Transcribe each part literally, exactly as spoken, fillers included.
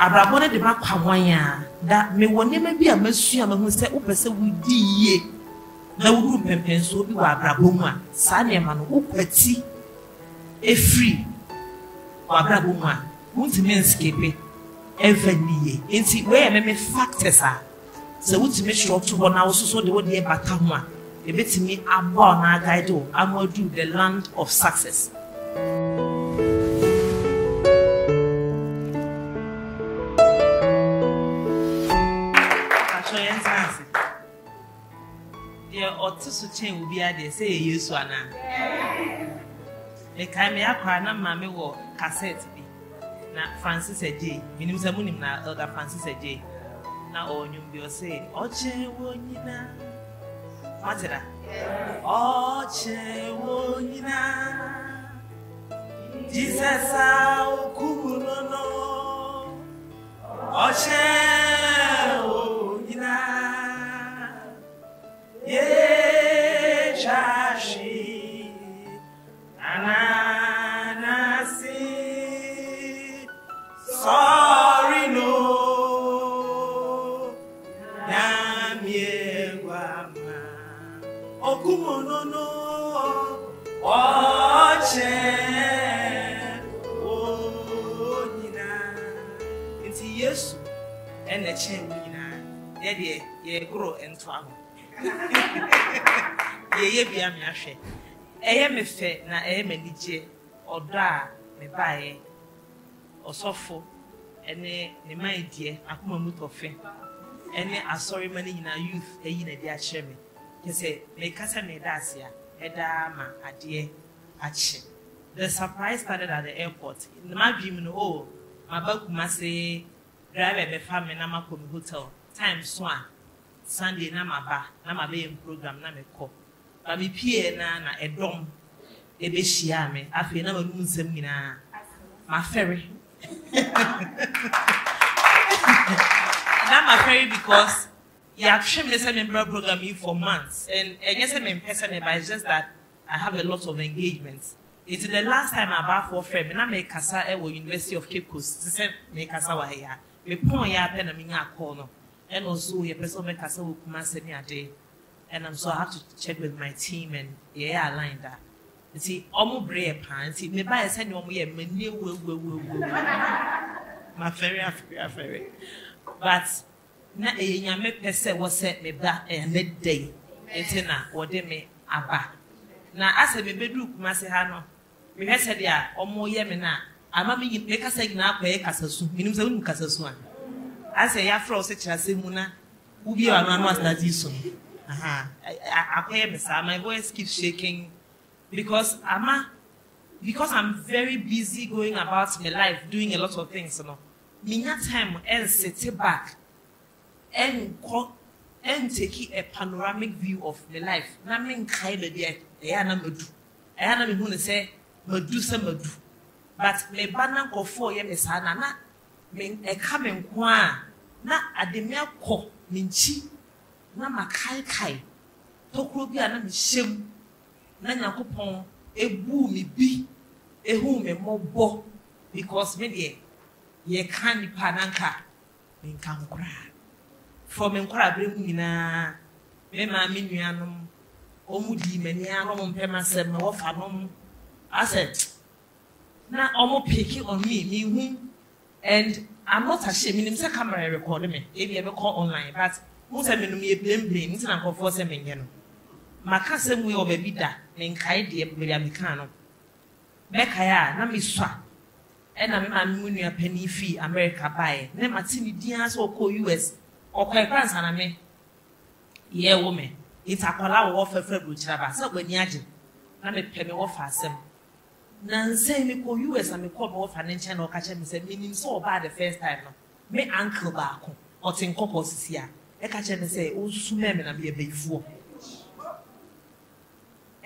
Abrabone de Bakwanya, that may one never be a monsieur who said, O Pesa would ye. No room pens will be Abraboma, Sadiaman, O Petit, a free Abraboma, won't manscape ever near. It's where many factors are. So, what's make sure to one hour so the word Batama? A bit to me, I'm born, I guide, I'm going to do the land of success. Or to will be at the say use one. The Kamea Pana Mammy war cassette be. Now Francis a J. Minimum Samunim now, Elder Francis a J. Now all you be saying, Oche Wonina. What's it? Oche Wonina. Jesus, I'll cool no. Oche Wonina. Ye chashi ananasi sorry no namiewama okumono no oche onina inti yesu ene chen onina ye de ye grow ento aho ye be a miracle. I am a fair, now I am a D J or da, me buy or sofa, and a my dear, I come a moot of fame. And I sorry money in our youth, a in a dear sherry. He said, make us a medasia, a dama, a dear, a ship. The surprise started at the airport. In my view, oh, my bag must say, drive a family, and I'm a hotel. Time swan. Sunday, na my ba, na my baby program, na my call. But me peer na na a dom, a beshia me. I feel na my moon semina, my ferry. Na my ferry because you have shamed the same program you for months, and I guess I'm impressed by just that I have a lot of engagements. It's the last time I bought for ferry. Na me kasa ewo University of Cape Coast. This me kasa wa here. Me pon ya pena minya call no. And also, your person make us all come and send me a day, and I'm so I have to check with my team and yeah, align that. You see, almost break pants. Maybe I send you almost yeah, many will will will will. My very, very, very. But na e nyame person was sent me back and that day, enti na wode me aba. Na ase me bedu come and say hano. Me he said ya almost yeah me na. Ama me make us say na akwe kasasu. Me nimse unu kasasu an. I say, I froze such as Muna, who be our man was that you soon. Aha, I pay me, sir. My voice keeps shaking because I'm because I'm very busy going about my life, doing a lot of things. You know, me not time else sit back and and take a panoramic view of my life. Na me nkaile dia, eya na me do, eya na me hune say me do say me do, but me banan kofo ye me sa na na. Men a common qua, not at the milk cock, minchi, not my kai kai, Tokrobia, and shim, Nana coupon, a woo me be, a whom a more bo, because many ye candy pananka, men come cry. For men cry brimina, Mema minianum, Omudi menianum, Pema said, my offanum. I said, now almost picking on me, me whom. And I'm not ashamed. I'm not camera recording me. If you ever call online, but most of them me blame blame. It's not for some men, you know. My cousin will be bitter. Men kind dear, but I'm cano. Back here, na me swa. And I'm a million penny fee America buy. Then my tiny dears will call U S or call France and I me. Yeah, woman. It's a call offer February. So when you're doing, na me pay me offer some. Nancy, me call U S and me call off financial or catch me say me so bad the first time no. Me uncle baako or ten couples here. I catch me say oh sume me na be before.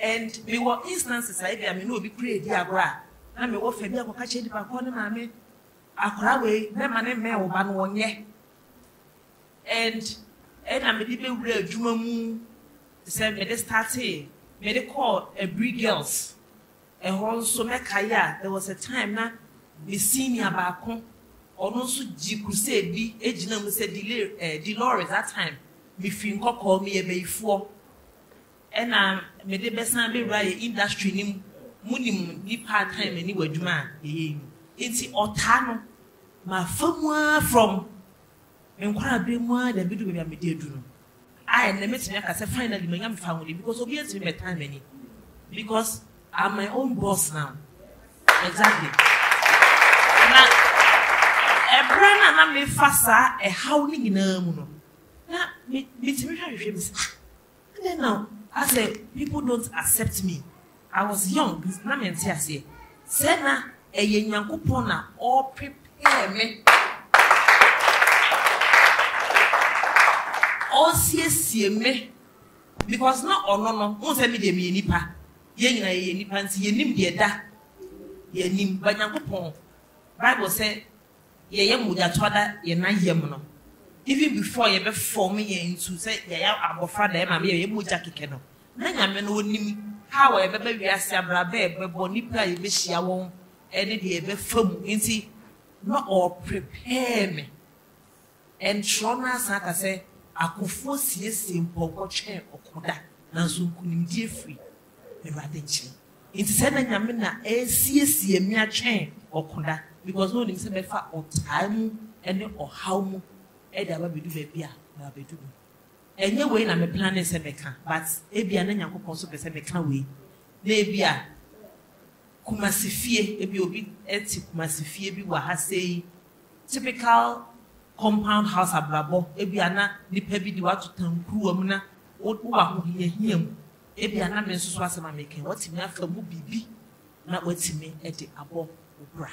And me were instances I be I me no be create dia bra. Na me offer me akwa catch di baako na ma me akwa we na ma ne me oba no onye. And and I me dey be wura adwuma mu say me dey start here. Me dey call a big girls. And also, there was a time that we senior back home, also Jikuse B, Ejinam said Delores that time. Me finko call me a bay four. And I made the best number by industry name, Munim, ni part time, and you were Juma. It's Otano, my family from Enquire more than we do with my dear Juno. I am the messenger as I finally my young family because obviously my time any. Because I'm my own boss now. Exactly. A brand and I'm faster, a howling in a moon. Now, then now, I said, people don't accept me. I was young, because now I'm say, Senna, a young coupona, all prepare me. All see me. Because not or no, no, no, me no, no, Ye nipansi ye nim de da ye nim ba Nyankopon Bible say ye ye muda toda ye na yem no even before ye be form ye into say ye ya abofra da ma ye muja keke no na nyame no nim how ye be be wiase abra be be boni pra ye be hia won e de de be fam nti no or prepare me and trona saka say akofo siesie mpoko che okoda na so kunim die free. It is said that Yamina A C C mere chain or Koda because no things befa or time and or how much ever be do baby. And your way, I'm a plan is a mecha, but Abia and Yanko also be a mecha way. Nabia Kumasifi, if you be at Kumasifi, be what has say typical compound house at Brabo, Abiana, the Pebby, the water town, crew, Amuna, old Uwa who hear him. Ebi aname nso so asema meke wati me afa mu bibi na wati me e de abo obra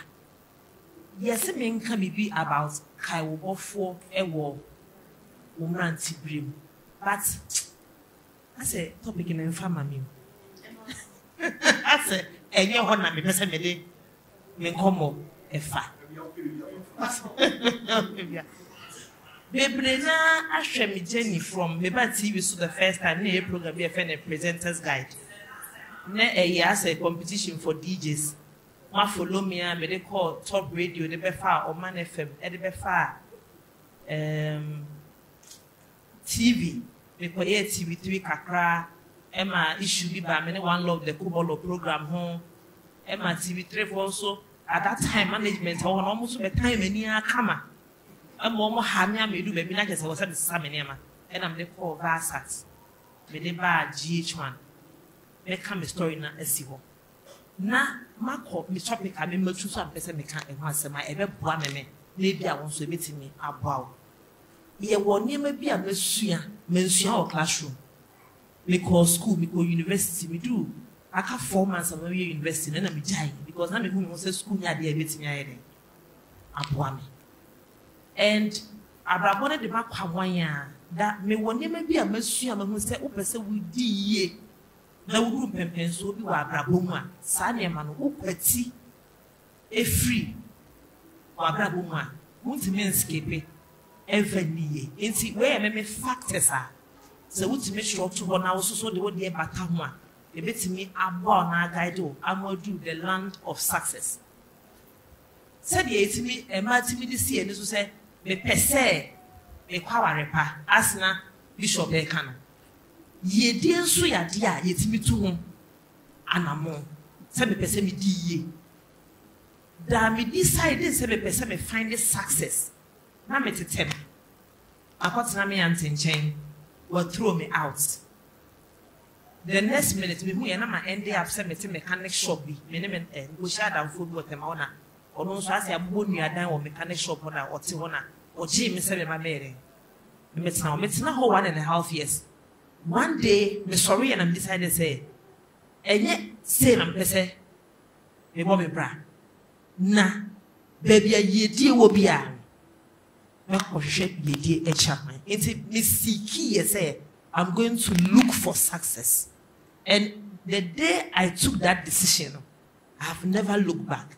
yesi me nka bibi about kai wo bofo e wo wo mranti brim but I say topic na nfa ma mi I say enye ho na me pese me de me nkomo e fa Bebrena Ashemi Jenny from Meba T V so the first time in a program be a presenters guide. Ne a year as a competition for D Js. Ma follow me and they call top radio the Befa or Man F M at the Befa um T V. Me call T V three Kakra. Emma issue be by many one love the Kubolo program home. Emma T V three also at that time management on almost the time any camera. I'm more hammy, me do baby like as I was at the Samanema, and I'm the poor Vassats. Me the bar G H one. Me come a story na a civil. Na, my cop, me chopping, I mean, choose some person me can't answer my ever one me. Maybe I want to meet me about. Ye won't never be a monsieur, monsieur or classroom. Me call school, me call university, me do. I can't four months of university, and I'm dying because I'm a woman who says school, yeah, dear, meeting me ahead. Aboame. And I wanted the back Hawaiian that may one never be a monsieur who said, oh, person with D E. No room and pencil, you are Brabuma, Sanyaman, who petty, a free, or Brabuma, who's manscaping, Evany, and see where many factors are. So, what's make sure to one also so the word dear Batama, a bit to me, I'm born, I do, I'm going to do the land of success. Said the eighty me, and Martin this year, and this said, me per se, me quarepa, asna, Bishop Becano. Ye dear suya dear, yet me to home. Anamon, said me per se me dee. Da me decided, said me per se me find this success. Now me to tell me. I got an aunt in chain, will throw me out. The next minute, me who and I end up sending me to mechanic shop, be, minimum, and we shall down food with them honor. Or no, so I say, I'm going to mechanic shop on or Tiwana or Jim, Mister Mamere. It's now, it's now one and a half years. One day, Miss Sorry and I'm decided to say, and yet, say, I'm per se, a mommy bra. Na, baby, a ye dear will be a shake ye dear a chapman. It's a mistake, say, I'm going to look for success. And the day I took that decision, I've never looked back.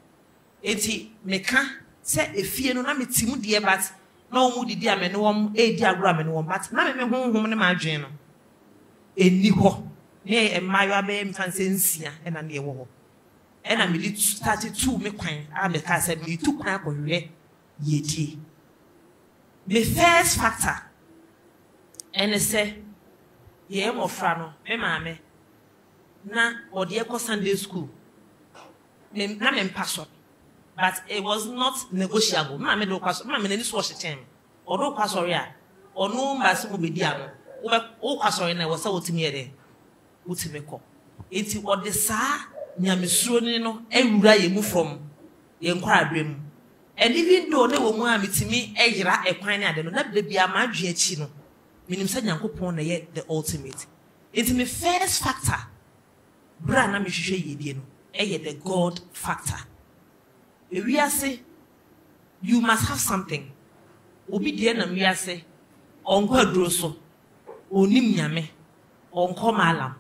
Eti meka se efie no na metimu de bat na omu didi amene wom e di agura amene wom bat na me honhom ne madwen no eni ho ne emayo abe mfanse nsia e na ne ewo ho e na me started to me kwan a me ka se me tu kwan akohwe yeti. My first factor, and I say, yeah, my friend, my mama, na odiye ko Sunday school, na me passion, but it was not negotiable. My mama do passion, my mama never switch the time. Odo passion ya, ono mbasi mo bediamo, oba o passion na wasa utimi ere, utimi ko. Iti odesa nyamisro ni no ewura yemu from yenkwa abremu. And even though they were more amitimi, Ejra, a pine, I don't know, they be a magic chino. Meaning, said Yankopon, yet the ultimate. It's my first factor. Branam is Yedino, a the God factor. If we are say, you must have something. Obedient, and we are say, Uncle Grosso, O Nimyame, Uncle Malam,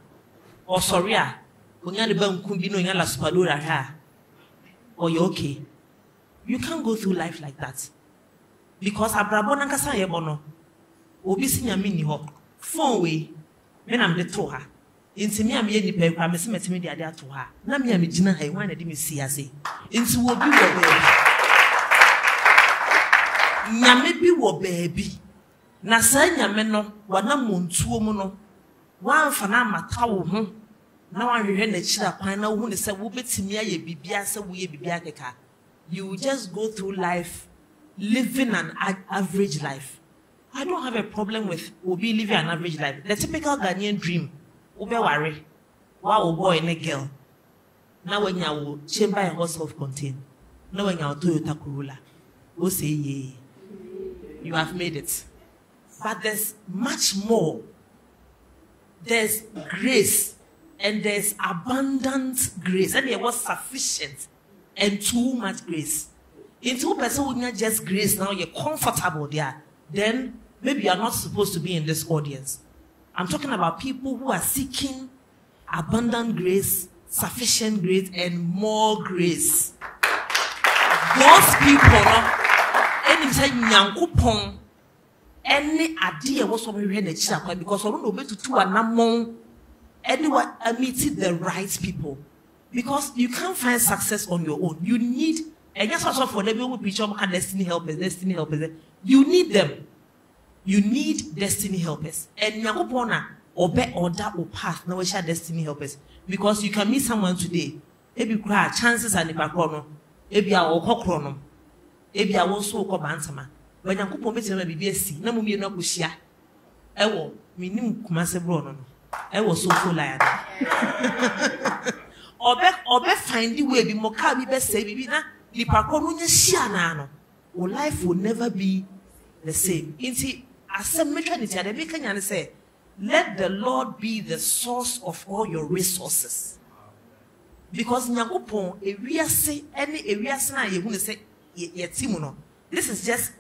or Soria, when you're the bum could be no Yala Spadura hair, or you're okay. You can't go through life like that. Because abrabo nankasa yebono. Obi sinya mi ni ho. Phone we me na me to ha. Inti me am ye nipa kwa me se metime de ade ato ha. Na me am gina ha e wan na de me si ase. Inti wo bi wo be. Nyame bi wo be bi. Na sa nyame no wana montuo mu no. Wan fa na matawo ho. Na wan hwehwe na kira kwan na wo ne se wo betime aye bibia se wo ye bibia keka. You just go through life, living an average life. I don't have a problem with Obi living an average life. The typical Ghanaian dream, Obi worry, wow, boy and a girl. Now when you chamber and house self-contained, now when you Toyota Corolla, we say, yeah, you have made it. But there's much more. There's grace, and there's abundant grace, and it was sufficient. And too much grace. In two person who not just grace now, you're comfortable there. Then maybe you're not supposed to be in this audience. I'm talking about people who are seeking abundant grace, sufficient grace, and more grace. Those people, and it's a nyankupon, any idea was somewhere in the chapel because I don't know to two and among anyone admitted the right people. Because you can't find success on your own. You need, and that's also for them who preach on destiny helpers, destiny helpers. You need them. You need destiny helpers. And Nyagopona, obey order or path, no share destiny helpers. Because you can meet someone today. Maybe cry, chances are never chrono. Maybe I will call chrono. Maybe I will so call Bantama. When Nyagopon meets him at B B S C, no more no Bushia. I will, meaning Kumasebrono. I will so full liar. Or be, or be find the way, be more calm, be safe, be na. The parkour no no. Life will never be the same. Inti asem metroniti ade make anyane say, let the Lord be the source of all your resources. Because Nyagopon ewiase any ewiase na yehu ne say yeti mu no. This is just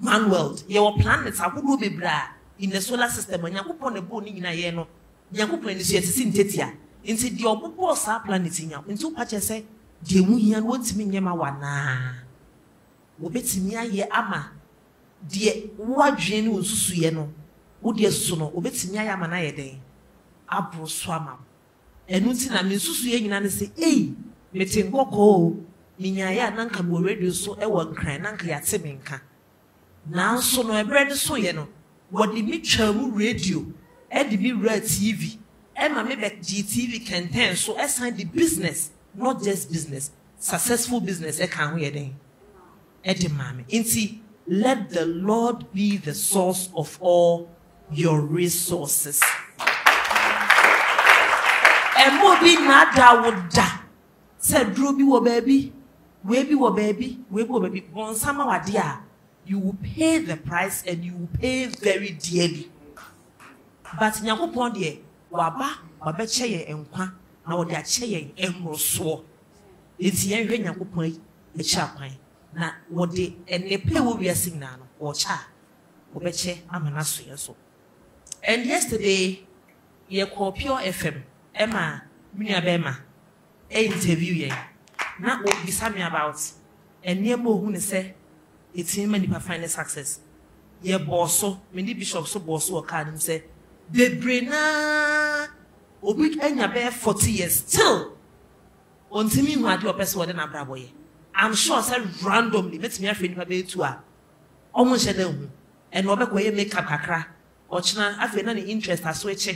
man world. Your planets agudo be bra in the solar system. Nyagopon ne bo ni nyina ye no. Nyagopon ne so yetisi ntetia. Into the obupo sa planet in yam. Into patches say, the woman won't mean Yamawana. Obetimia ye ama. Dear, what genuine Susuyeno? Oh, dear sono, Obetimia Yamana day. Abro swamam. And Nutina means Susuyan and say, eh, meeting Goko, Minya Nanka will radio so a one cry, Nanka Yatiminka. Now sono a bread so yeno. What the Mitchell radio, Eddie Red T V. Emma maybe G T V can turn so I sign the business, not just business, successful business. I can't hear them. Inti, let the Lord be the source of all your resources. And Mobi Nada would da. Said Ruby wo baby, Webby wo baby, Webby wo baby. Bon sama wa dia. You will pay the price and you will pay very dearly. But nyako pondiye. Waba, wabe cheye enkwa, na wade acheye enro suwa. Iti yenwe nyakupwe, echa kwenye. Na wade enepe wubi ya signano, wacha, wabe che amenasu yeso. And yesterday, ye kwa Pure F M, Emma, Minyabema, e interview ye. Na wabisa me about, enye mo hune se, iti yeme nipa find success. Ye boso, mindi bishop so boso wakani mse, Debrina, Obi Enyabe forty years still. Until me who had your best word in Abraboye. I'm sure I randomly met me a friend by two hours. Almost a day, and we make makeup kakra. Or china, I feel any interest as switch.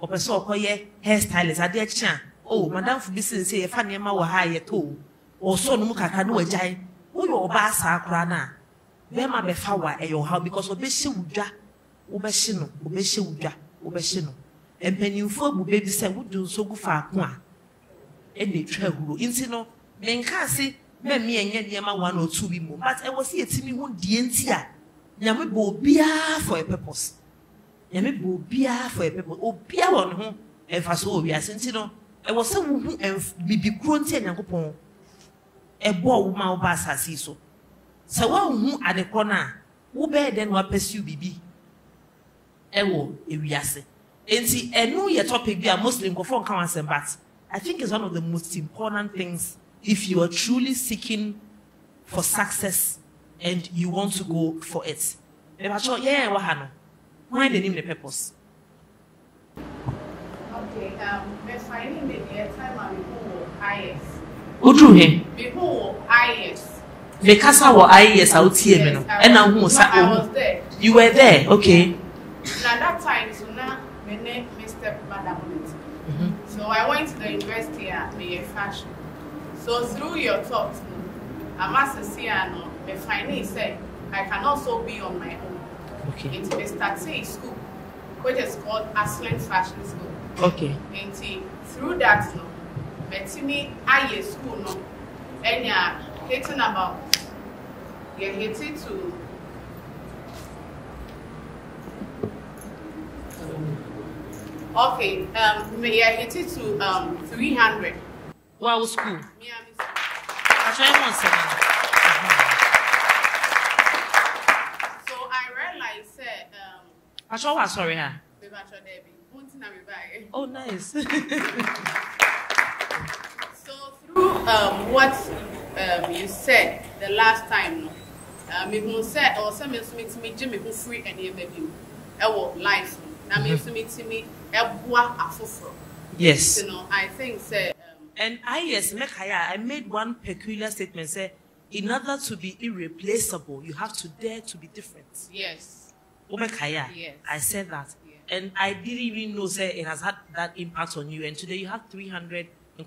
Or person or hairstylist hairstylists. I did china. Oh, madam, for business, if I never were hired too, or so no kakra no a jai. Who your basa crana? Where my befawa a your house because Obeshi Uja, Obeshino, Obeshi Uja, Obeshino. And Pennyfo baby said would do so good for a point. And they travel insino, men can't see. Me me and Yama one or two be more, but I was here to me one dientia. Yammy bo beer for a purpose. Yammy bo beer for a purpose. Oh, beer on home, and for so we are sentinel. I was someone who be grunty and go pon. A bow mouth bass has he so. So one who at the corner, who bear then what pursue be. Ewo, if we are saying. And see, I know your topic be a Muslim go for come and but I think it's one of the most important things. If you are truly seeking for success and you want to go for it, yeah, mind the name the purpose. Okay, um, but finding the time and people I E S. Who drew him? People I E S. The casa were I E S out here, and I was there. You were there, okay. Now that time, so now my name is Mister Badamit. So I went to the university at the fashion. So through your thoughts, I must say, I finally say I can also be on my own. Okay. It's the starting school, which is called Aslan Fashion School. Okay. And through that, no, betimi I school no, and you're hating about, you're hating to. Okay. Um, you're hating to um three hundred. Wow, school. Yeah, so I realized that. Um, I saw what, sorry, huh? Oh, nice. So, through um, what um, you said the last time, I said, or some meet me, Jimmy, who free any baby. I will life. Now, means to meet me, yes. You know, I think said. And I, yes, I made one peculiar statement, say, in order to be irreplaceable, you have to dare to be different. Yes. Yes. I said that. Yes. And I didn't even know, say, it has had that impact on you. And today you have three hundred. Yes.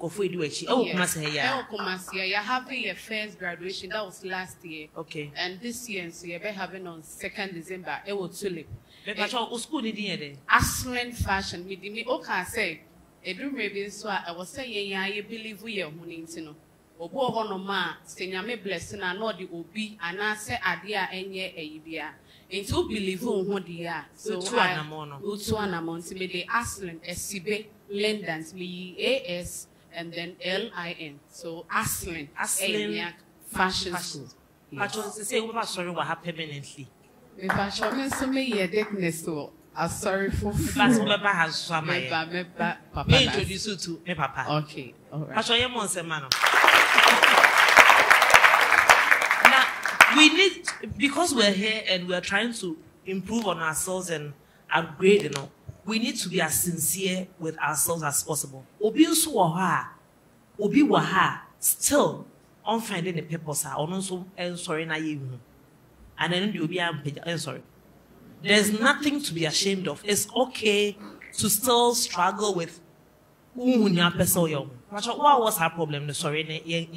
Oh, you're having your first graduation. That was last year. Okay. And this year, so you're having on second December. It was tulip. Aslan fashion. Me, okay, say. I do maybe so. I was saying, I believe we are winning. No, Obo Honoma, Senyame blessing, and not the Obi, and I say, Adia, and ye a beer. It will believe who they are. So, Utuana Monty, the Aslan, S C B, Lendans, me A S, and then L I N. So, Aslan, Aslan Fashion School. But on the same, we are sorry what happened permanently. If I show me some year deadness, I'm sorry for Papa introduce you to me, Papa. Okay, all right. Now, we need, because we're here and we're trying to improve on ourselves and upgrade, you know, we need to be as sincere with ourselves as possible. Obi Suwaha, Obi Waha, still on finding the purpose, or not so, sorry, na you. And then you'll be, I'm sorry. There's nothing to be ashamed of. It's okay to still struggle with what was her problem? Sorry,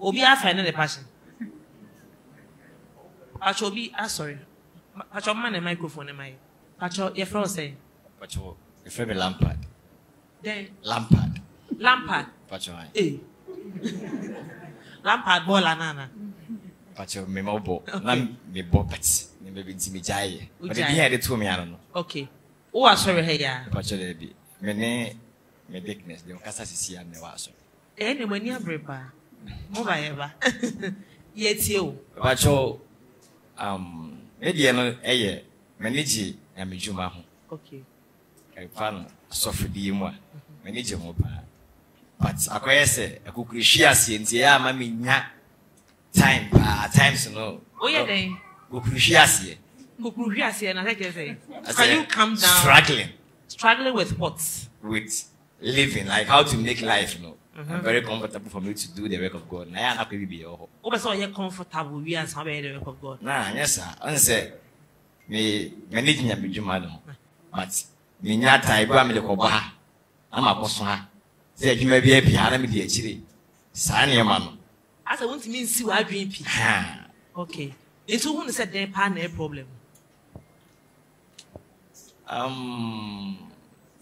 Obi, I find the passion. Pacho, be sorry. Pacho, man, the microphone, am I? Pacho, your friend say. Pacho, your friend be Lampard. Then Lampard. Lampard. Pacho, eh. Lampard ball anana. Pacho, me mo bo. Nam me bo pets. Maybe it's me jai. But if you had it to me, I don't know. Okay. Oh, I'm sorry, here. Pacho, there be. My name, my dickness, the Ocasas is here and the Wasso. Any when you're brave, move ever. Yet you. Pacho, um, maybe I know a year, manage and me juma. Okay. I found suffered the more. Manage more. But I can say, I could she has seen the arm, I mean, time, uh, times no. Oh, yeah, then. Go cruciase. Go cruciase, and I say, can you come down? Struggling. Struggling with what? With living, like how to make life, no. Mm-hmm. Very comfortable for me to do the work of God. Nah, not going to be your hope. Oh, but so you're comfortable with us having the work of God. Nah, yes, sir. I say, me, me need to be madam, but me not time for me to go back. I'm a person. Say you may be a piano, me the chili. Sign your man. As I want to mean, see what I dream. Okay. It's who said they partner problem. Um,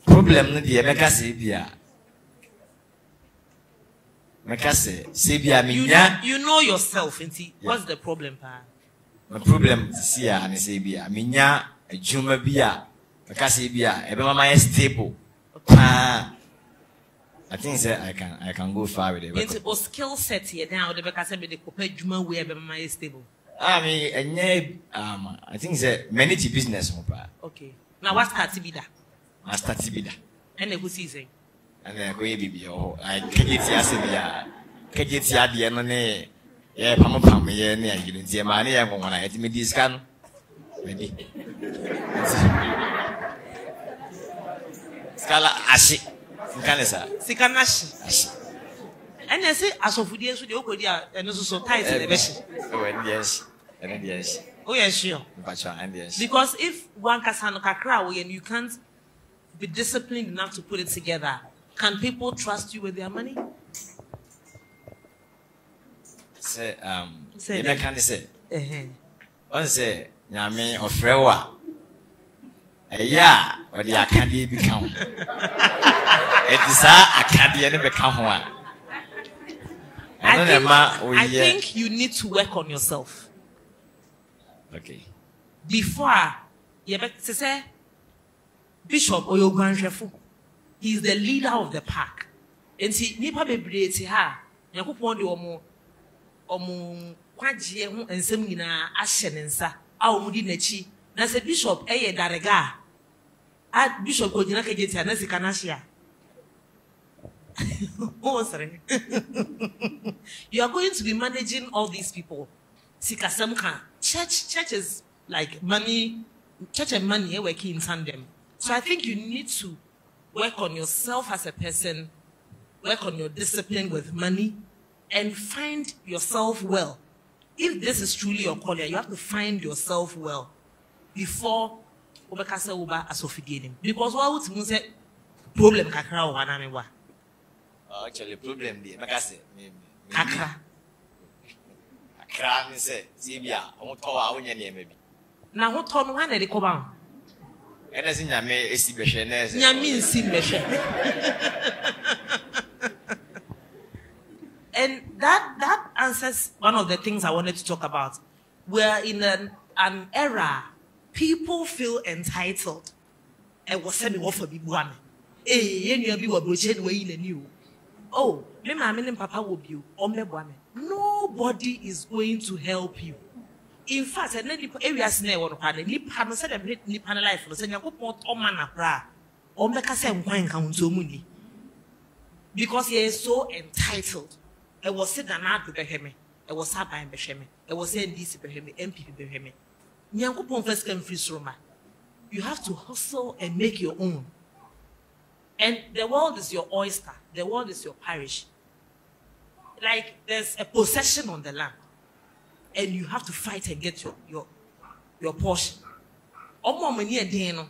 problem with the America Sabia. Makase Sabia Mina. You know yourself, and see what's the problem, pa? My problem is here and Sabia Mina, a Juma Bia, Makasabia, Ebama is stable. Pa. I think so, I can I can go far with it. It's a skill set here now, the Bakasabi, the Copa Juma, where Ebama is stable. I mean, um, I think it's a many business. Okay. Now, what's Tatibida? What's Tatibida? And the good season. And then go baby. Oh, I can't get the Asibia. Can't get the Adiana. Yeah, Pamma Pammy, yeah, you didn't see money. I want to hit me this gun. Maybe. Scala Ashi. Sikanasa. Sikanashi. And I say, as of the answer, and also so tight in the best. Oh, yes. And yes. Oh, yes, sure. Because if one Kasanoka crowd and you can't be disciplined enough to put it together, can people trust you with their money? Say, um, say, I can say, eh, I say, Yami or Frewa. Yeah, or the Acadie become. It is a Acadie become one. I, I, think, I think you need to work on yourself. Okay. Before, you say, Bishop Oyogwanhwefo, he is the leader of the pack. And see, nipa bebre ti ha. Yakopon de omo omo kwagie ho ensem nyina ahye ne nsa. A omudi nachi. Na se Bishop eye darega. A Bishop ko nyina kage ti na sika na hye a. Oh, sorry. You are going to be managing all these people. Sikasemka. Church, church is like money. Church and money are working in tandem. So I think you need to work on yourself as a person, work on your discipline with money, and find yourself well. If this is truly your calling, you have to find yourself well before obekasa uba asofigedem. Because what would you say? Problem kakra o wana mewa. Actually, problem di obekasa kakra. Kakra nse zibia omotowa unyani emebi. Na hotonu wana de koba. And as in Yame, it's the Beshen. Yamin Sin Beshen. And that, that answers one of the things I wanted to talk about. We're in an, an era, people feel entitled. And was semi off for Bibuana. Eh, and you'll be a way in a new. Oh, my mammy and papa will be Omebwana. Nobody is going to help you. In fact, I need every snare or panel. Nipano said a great Nipan life was saying, I go port on Manapra, or make us and wine count to money. Because he is so entitled. I was sitting out with Behemi, I was up by Behemi, I was saying this Behemi, M P Behemi. Nyankopon first came free Roma. You have to hustle and make your own. And the world is your oyster, the world is your parish. Like there's a possession on the land. And you have to fight and get your your your portion. Omo mani e den no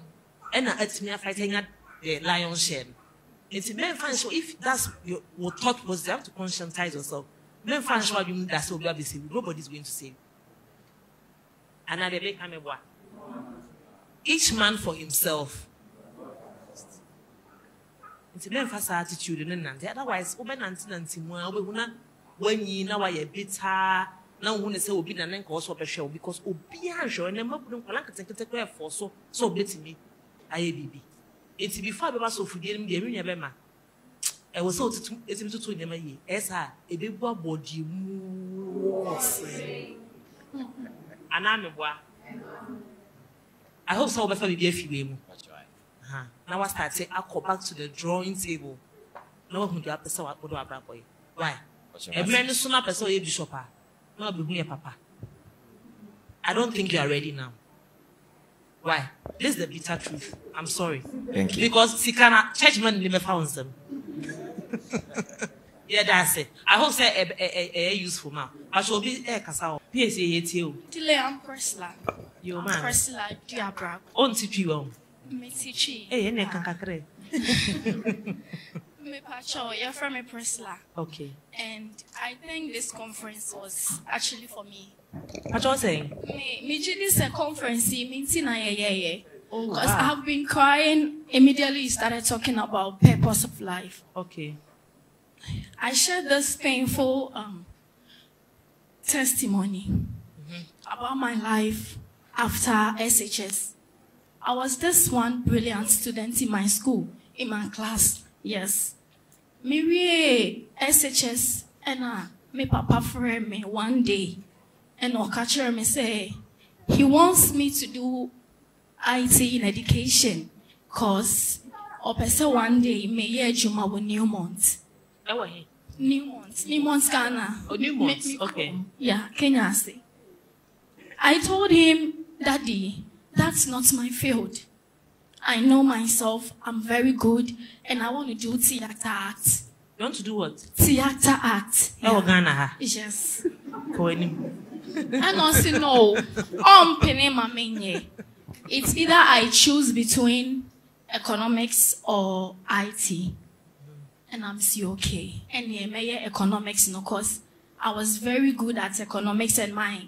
e na atimi fighting at the lion share. It's men fan so if that's your, your thought was you have to conscientize yourself. Men fan so you that so be saved. Nobody's going to save. And I beg amebwa. Each man for himself. It's men fan attitude no nante. Otherwise, obe nante nante mu a obe huna wanyi na wa ye bitter. Now, when they say Obi na nka also be show because Obi anjo and them abudun kwala ketekete kwa for so so obeti me aye bibi. It before be ba so fudie me enwunya be ma. E wo so tutu eti tutu nyama yi. Esa e be bua body mu. Ana me bua. I hope so be fa bibi afiwe mu. Aha. Now what start say I go back to the drawing table. Now we do a person what do abra boy. Why? E me no so na person e bishop a. Papa. I don't think you are ready now. Why? This is the bitter truth. I'm sorry. Thank you. Because Sikana, churchmen never found them. Yeah, that's it. I hope say eh eh eh useful ma. I should be eh kasa. P S A etio. Delay am Priscilla. Yo man. Priscilla Diabra. On tipi wo. Me tipi. Eh ene kankakre. Me pacho. You're from a Priscilla. Okay. And I think this conference was actually for me. What you saying? Me me this conference me tina yeah yeah. Oh, because wow. I've been crying immediately you started talking about purpose of life. Okay. I shared this painful um, testimony mm-hmm. about my life after S H S. I was this one brilliant student in my school, in my class, yes. Me S H S and uh, my papa friend me one day and Okacher me say, he wants me to do I T in education, cause Opesa one day me year Juma with Newmont. Oh, hey. Newmont, Newmont, Ghana. Oh, Newmont. Okay. Yeah, Kenya. I told him, Daddy, that's not my field. I know myself. I'm very good, and I want to do theater act. You want to do what? Theater act. Yeah. Oh, Ghana. Yes. I don't know. I'm pene mamenye. It's either I choose between economics or I T. And I'm still okay. And yeah, my economics, you know, cause I was very good at economics and my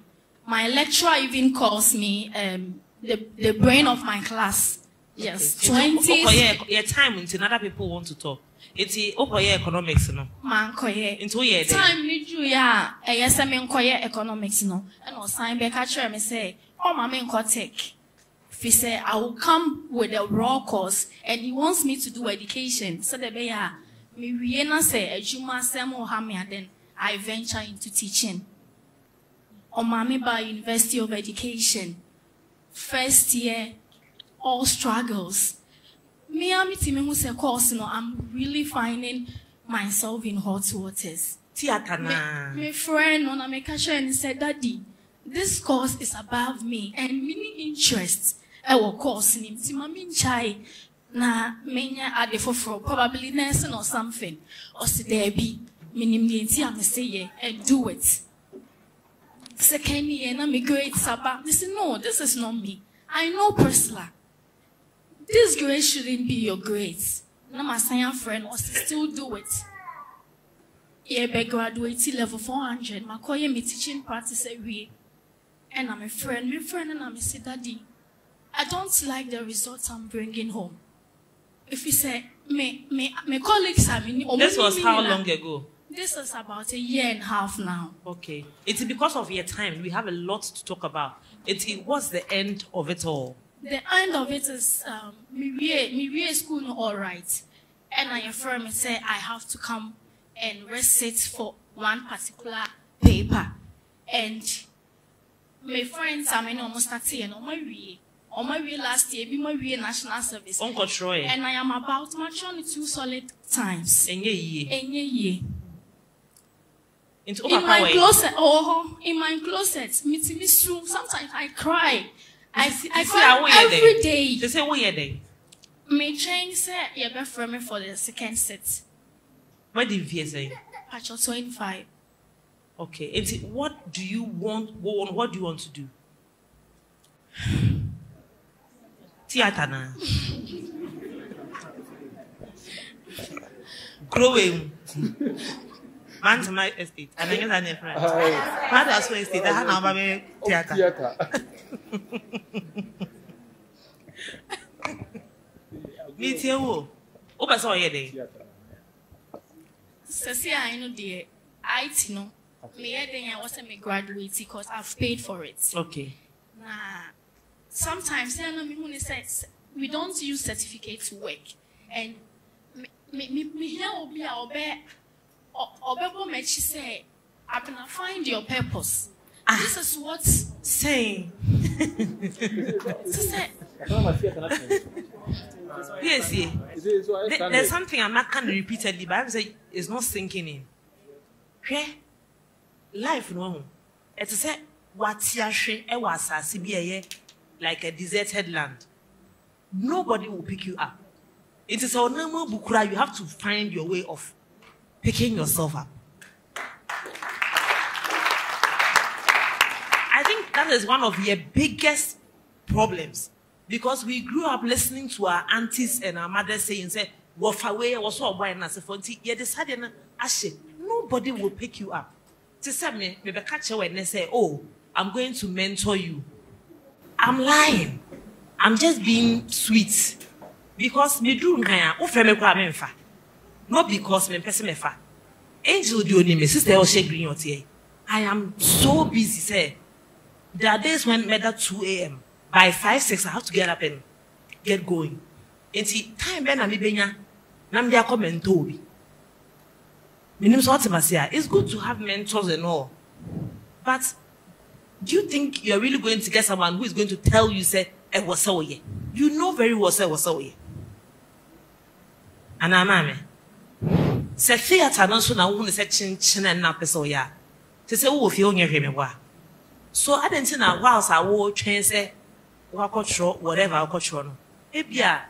my lecturer even calls me um the, the brain of my class. Yes. Twenty okay. Your time until other people want to talk. It's okay economics, you know. Man koye. Into yeah. Time need you yeah. Yes, I mean koye economics, you know. And I sign back actually me say, oh my main tech. He said, I will come with a raw course and he wants me to do education. So the bear me Rihanna say Juma Samuel Hamia then I venture into teaching. Omami by University of Education. First year, all struggles. Me ami team who say course no, I'm really finding myself in hot waters. Tiatana. My friend on a make a share and said, Daddy, this course is above me and meaning interests. I will course him. Timamin chai na menya ade foforo probably nursing or something. Or si there be minim the enti am say yeah and do it. Second year na me grade saba. They say no, this is not me. I know Priscilla. This grade shouldn't be your grades. Na my science friend or si still do it. Yeah, be graduate level four hundred. Ma koye me teaching practice every. And I'm a friend. My friend and I'm a say Daddy. I don't like the results I'm bringing home. If you say, my, my, my colleagues are... This was how long ago? This is about a year and a half now. Okay. It's because of your time. We have a lot to talk about. It, it was the end of it all. The end of it is, um, my school not all right. And I affirm and say, I have to come and resit for one particular paper. And my friends, I mean, almost thirty and on my way. On my way last year, be my way national service. Uncle Troy. And I am about maturing two solid times. In a year. In a year. In my closet, oh, in my closet, meeting me soon. Sometimes I cry. I see, I cry every day. They say, what year day? My train said, you're best for me for the second set. What did you say? Patch twenty-five. Okay. It's what do you want? What do you want to do? Growing man's my estate, and I get an friend. Father's estate, I have my theater. Meet you. Open so your day. Cecilia, I know the I know. Me, I wasn't me graduate because I've paid for it. Okay. Nah. Sometimes we don't use certificate to work, and me say, I'm gonna find your purpose. Ah. This is what saying. Yes, there, there's something I'm not can repeatedly, but I'm saying it's not sinking in. Okay, life no. It's said what she was a like a deserted land. Nobody will pick you up. It is a normal bukura. You have to find your way off. picking yourself up. I think that is one of your biggest problems, because we grew up listening to our aunties and our mothers saying, say, "Wafa away, was so boy na sefonti." You decided, "Ashe, nobody will pick you up." To say me, me be catch you and say, "Oh, I'm going to mentor you." I'm lying. I'm just being sweet, because me do nkaya ofe me kwa me mfa. Not because me person me fa. Angel do ni me sister Oshe Green Otie. I am so busy, say. There are days when me at two A M by five six I have to get up and get going. Enti time when I me benya, na me dey come and talk bi. It's good to have mentors and all, but do you think you're really going to get someone who is going to tell you, say, "I was so ye"? You know very well, say, "I was so ye." And I'm a man. Say theater, don't so now who is say chin chin and na peso ya. Say say who feel you remember wa. So I didn't know whilst I was trying say, whatever I could run. Maybe I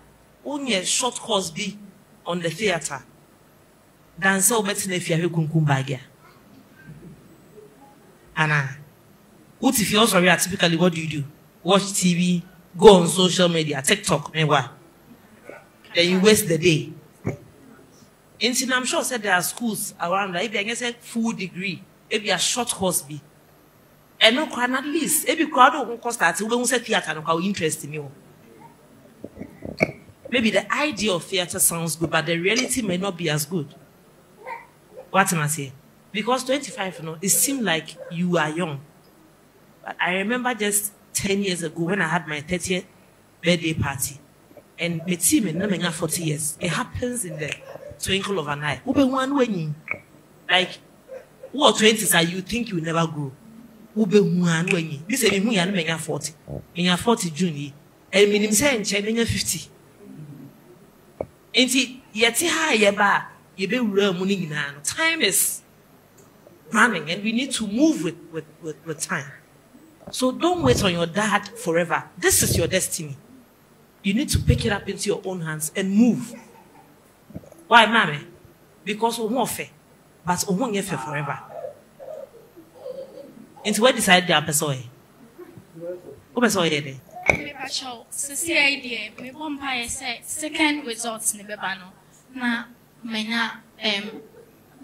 only a short course be on the theater. Dancer obetine fi ahe kunkun bagia. Anna, what if you're sorry? Typically, what do you do? Watch T V, go on social media, TikTok, and what? Then you waste the day. And I'm sure said there are schools around. If you get a full degree, if you a short course be, and no crowd at least. If you crowd won't cost that, you won't say theater. No crowd interest in you. Maybe the idea of theater sounds good, but the reality may not be as good. What am I saying? Because twenty-five, you know, it seemed like you are young. But I remember just ten years ago when I had my thirtieth birthday party. And my team is now forty years. It happens in the twinkle of an eye. Like, what twenties are you think you will never grow? This is me, I'm forty. I'm forty June. And I'm fifty. And time is running and we need to move with, with, with, with time. So don't wait on your dad forever. This is your destiny. You need to pick it up into your own hands and move. Why, mommy? Because we won't fail, but we won't fail forever. Into where decide the person? Who person here then? Second results in Bebano. Now. Mena um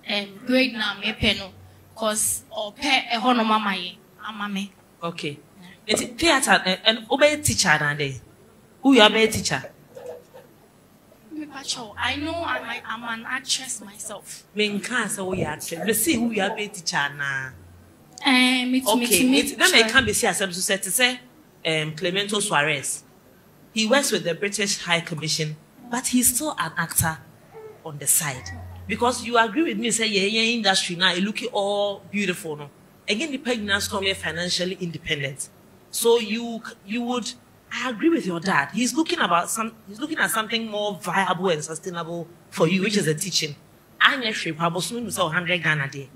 um grade na me peno cause or pe e hono mama ye amame. Okay. It's theater and obey teacher na dey. Who you obey teacher? Me pacho. I know I'm I'm an actress myself. Me nka say who you actress. Let's see who you obey teacher na. Eh me to me to me. Okay. Then I can be see ourselves to say um Clemente Suarez. He works with the British High Commission, but he's still an actor on the side, because you agree with me, say yeah, yeah, industry now you look all beautiful. No, again, the pregnancy come here financially independent. So you you would I agree with your dad. He's looking about some. He's looking at something more viable and sustainable for you, which is the teaching. I'm actually probably soon to say one hundred Ghana a day.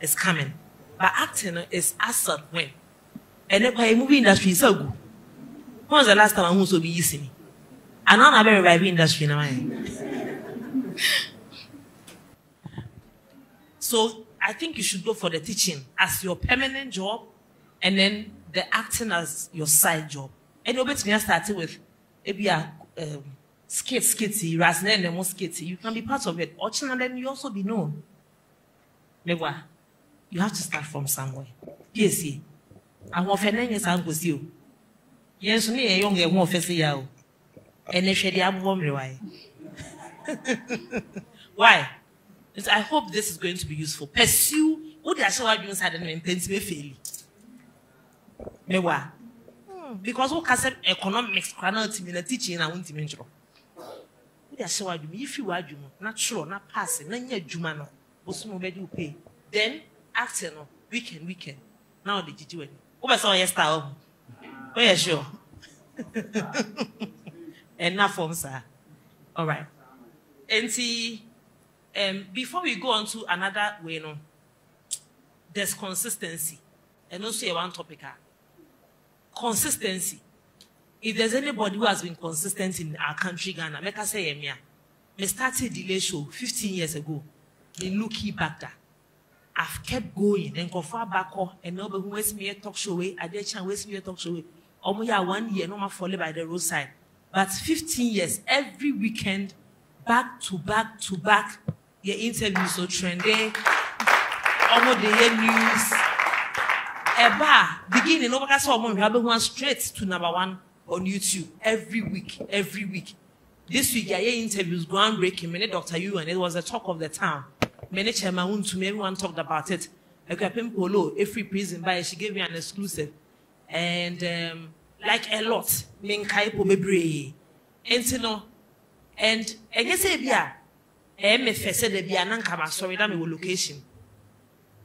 It's coming, but acting is as at when. And then by movie industry is so good. When was the last time I was so busy? And now I'm very reviving industry now. So I think you should go for the teaching as your permanent job, and then the acting as your side job. And you'll be starting with maybe a um, skit skitty, Rasne and Nemo skitty. You can be part of it, or and then you also be known. Mewa, you have to start from somewhere. Yes, yes. I want Fernandez and Gusio. Yes, me a young one face yao. And if she did have one rewire. Why? I hope this is going to be useful. Pursue what I saw you inside and paint me fail. Because what can say economics cannot teaching I won't mention. What I saw you, if you are not sure, not passing, not yet Jumano, also nobody will pay. Then after no weekend, weekend. Now they did do it. What I saw yesterday. Where you sure? Enough form, sir. All right. And see, um, before we go on to another way, you know, there's consistency. And also one topic. Consistency. If there's anybody who has been consistent in our country, Ghana, make us say, yeah, I started Delay Show fifteen years ago. the looky back there. I've kept going and go far back and nobody who waits me a talk show way, I did chance waste me a talk show way. Almost one year no more falling by the roadside. But fifteen years, every weekend, back to back to back, your interviews so trending. Almost the year news. Eba beginning over cast for we have one straight to number one on YouTube every week, every week. This week, I hear interviews groundbreaking. Many Doctor Yu, and it was the talk of the town. Many chairman to me, everyone talked about it. I got Pim Polo, a free prison buyer. She gave me an exclusive, and um, like a lot, men kaipo mebre. And you know, and I guess it be a M F S said it be a nankama. Sorry, that me location.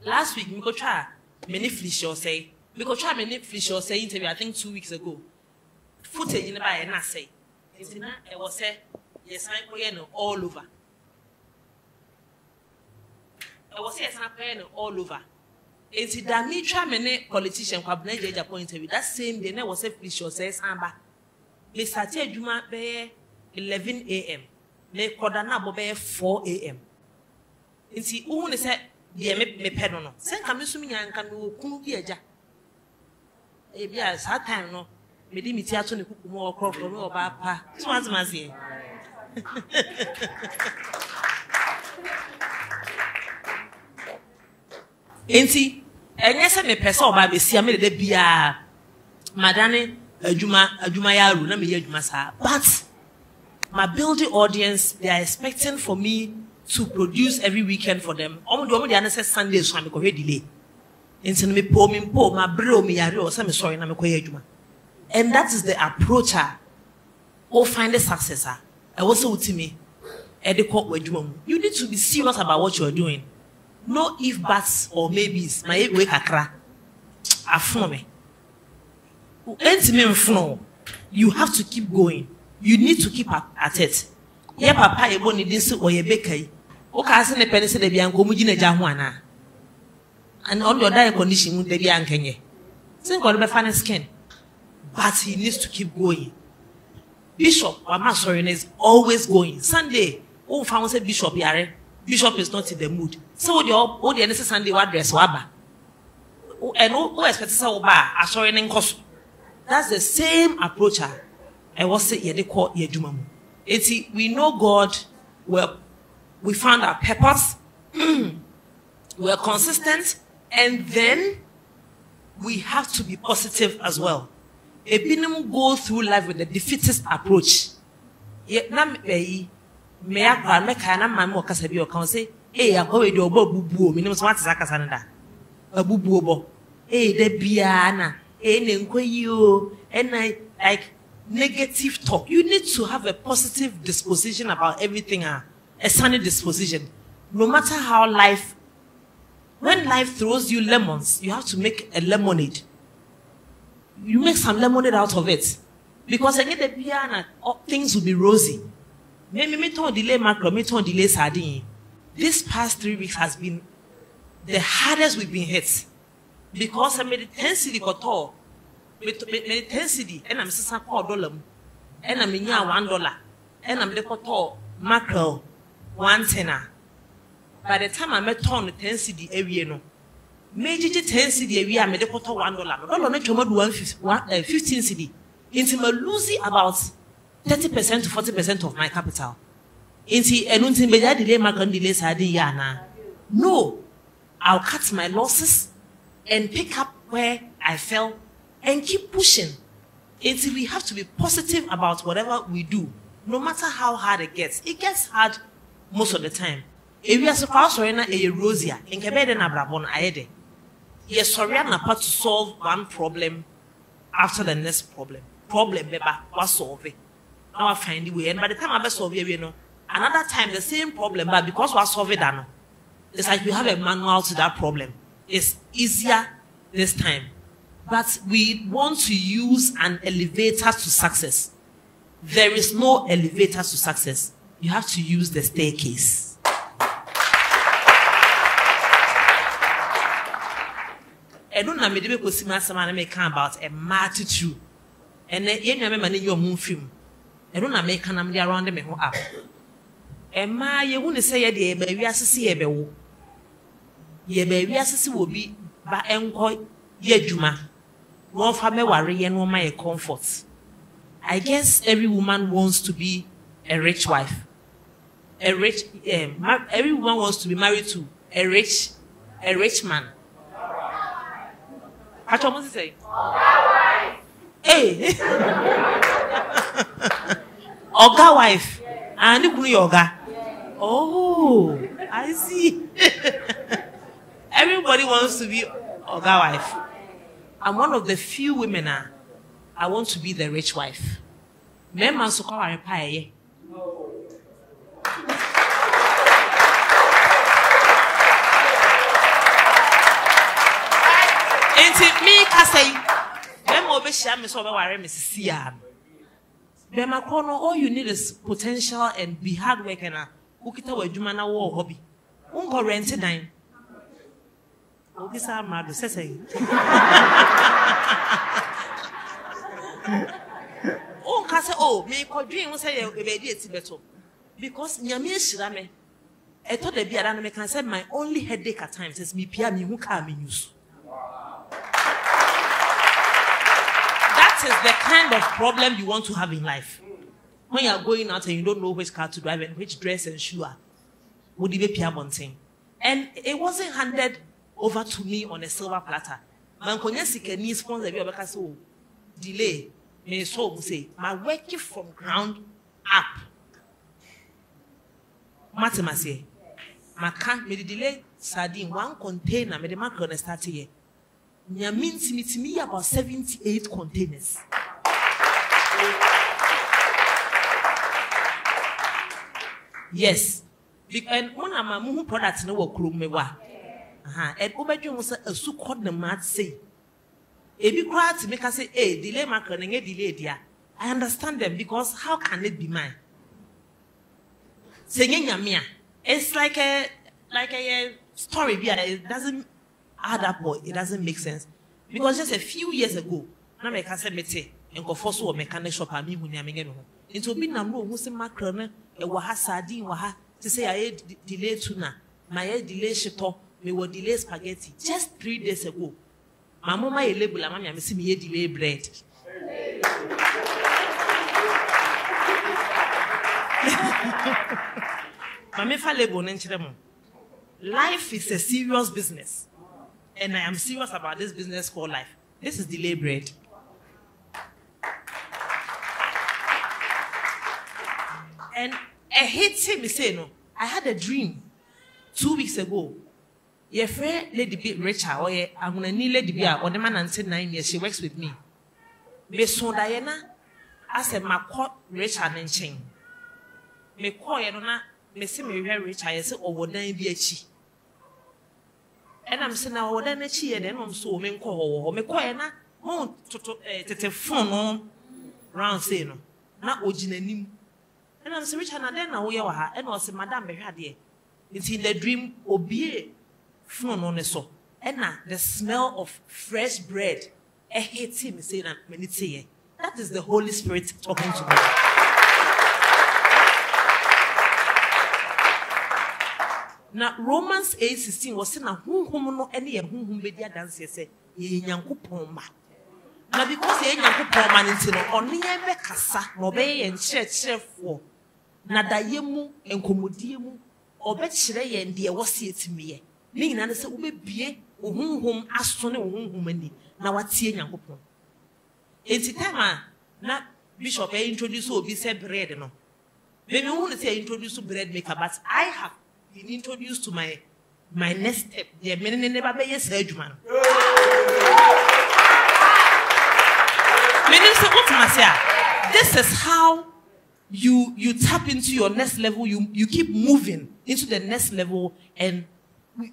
Last week, me go try many flish or say me go try many flish or say interview. I think two weeks ago, footage in the buyer and I say. It was said, yes, I'm all over. It was said, yes, I'm all over. It's the Damitra Mene politician who have been judged upon interview. That same day, I was said, please, yourself, Amber. They started Juma by eleven A M They called Anabo by four A M And see, who said, yeah, me pardon. Send come to me and come to be a jack. If you time, no. Medimi tiato ne kuku mo okro from oba pa. This one's mazie. Enti, enye se me pese oba besia me de bia. Madane adwuma adwuma ya ru na me adwuma sa. But my building audience, they are expecting for me to produce every weekend for them. Omo do omo de anese Sunday so am ko he delay. Enti me po me po ma bro me yare o se me sorry na me ko ye adwuma. And that is the approacher or find a successor. I was so to me, you need to be serious about what you're doing. No if buts or maybes. My wake akra. Afome. You have to keep going. You need to keep up at it. Ye papa ye boni dinsi or ye bakery. Oka asin ne penisi de bianco mujine jahuana. And all your diet condition would be ankenye. Think on the finance skin. But he needs to keep going. Bishop, I'm sorry, is always going. Sunday, oh, found say Bishop yare. Bishop is not in the mood. So the all the next Sunday, what dress waba? And who expects say oba? I'm sorry, nengos. That's the same approach. I was say yede call yedumamu. Eti we know God. Well, we found our purpose. We're consistent, and then we have to be positive as well. A binum go through life with a defeatist approach. Yet, nam may I make an ammo Casabio can say, eh, I go do a bobu boom, minimum smart Zacasanada. A bububo, eh, de biana, eh, nenquio, and I like negative talk. You need to have a positive disposition about everything, uh, a sunny disposition. No matter how life, when life throws you lemons, you have to make a lemonade. You make some lemonade out of it. Because I get the piano, things will be rosy. Maybe me ton delay macro, me ton delay sardine. This past three weeks has been the hardest we've been hit. Because I made ten city kotor. Made ten city and I'm six call dollar. And I'm in one dollar. And I'm the kotor macro one tenner. By the time I met ton ten city every no. Major ten cedi we are made quarter one dollar. Dollar net you one fifteen cedi. Inti me lose about thirty percent to forty percent of my capital. Inti enunti me ya delay my delay sadi ya na. No, I'll cut my losses and pick up where I fell and keep pushing. Inti we have to be positive about whatever we do, no matter how hard it gets. It gets hard most of the time. If we are supposed to na a rosia, in Kebede na Brabon aede. Yes, sorry, I'm not to solve one problem after the next problem. Problem, baby, what solve it? Now I find the way. And by the time I solve it, you know, another time the same problem, but because we solve it, now it's like you have a manual to that problem. It's easier this time. But we want to use an elevator to success. There is no elevator to success. You have to use the staircase. I don't know me dey because my son make about a multitude. And then you know me man your moon film. I don't know make am dey around me ho up. Emma, you wouldn't say a dear baby, I see a beau. Ye baby, I see will be by encoy, ye juma. One family worry and one my comfort. I guess every woman wants to be a rich wife. A rich, um, every woman wants to be married to a rich, a rich man. What was it say? Hey, Oga wife. And you Oga. Oh, I see. Everybody wants to be Oga wife. I'm one of the few women. Uh, I want to be the rich wife. Men man so call pie. Me say, all you need is potential and be hard work and ukita wejumana wo hobby. Unko rente dine. Okisa madu sese. Unka say oh me ko dwin wo say e be di beto because nyame shira me. E to da bia na me can say my only headache at times is me pia me hu ka me news. Is the kind of problem you want to have in life. When you are going out and you don't know which car to drive and which dress and shoe are. And it wasn't handed over to me on a silver platter. Delay. My working from ground up. Matima say, my can me delay sardine one container me the mark on a start here. It means to me about seventy-eight containers. Yes. And when I'm a movie product, no one me wa. And over you must a so called the mad say. If you cry to make us say, hey, delay my calling, a delay, dear. I understand them because how can it be mine? Saying Yamia, it's like a like a story, yeah, it doesn't. Add up, boy, it doesn't make sense. Because just a few years ago, na me ka se mete enko foso o mechanic shop ami hu ni amege no. Into bi na mro hu se macro na e wa ha sardine wa ha to say I delay tuna, my delay shito, me wa delay spaghetti. Just three days ago, my mama e label am me say me delay bread. Mama fa label na nchire mo. Life is a serious business. And I am serious about this business called life. This is delay bread. And I hate him say no. I had a dream two weeks ago. Your friend Lady B Rachel, or I'm gonna need Lady B or the man and said nine years, she works with me. Me son Diana, I said my court Rachel and Ching. Me call you know, me say me wear Rachel, I say oh would then be a chi. And I'm saying, I would then cheer them on so men call or me quite not want to phone on round saying, not originating. And I'm saying, Richard, and then I will have, and also Madame Behadier. It's in the dream, obey phone on a so. And now the smell of fresh bread, I hate him saying, when it's here. That is the Holy Spirit talking to me. Now Romans eight sixteen was saying that who who no any who who be dia dance say ye nyankopon ma. Now because ye nyankopon ma nti no oni ye be kasa no be ye nchirechirefo. Na daye mu enkomodie mu obe chire ye de wose etime ye. Ni nyina ne se wo be bie ohunhum aso ne ohunhum ani na watie nyankopon. Enti time na bishop e introduce obi say bread no. Maybe who no say introduce bread maker but I have been introduced to my my next step. The men never be yes, man. This is how you you tap into your next level. You you keep moving into the next level, and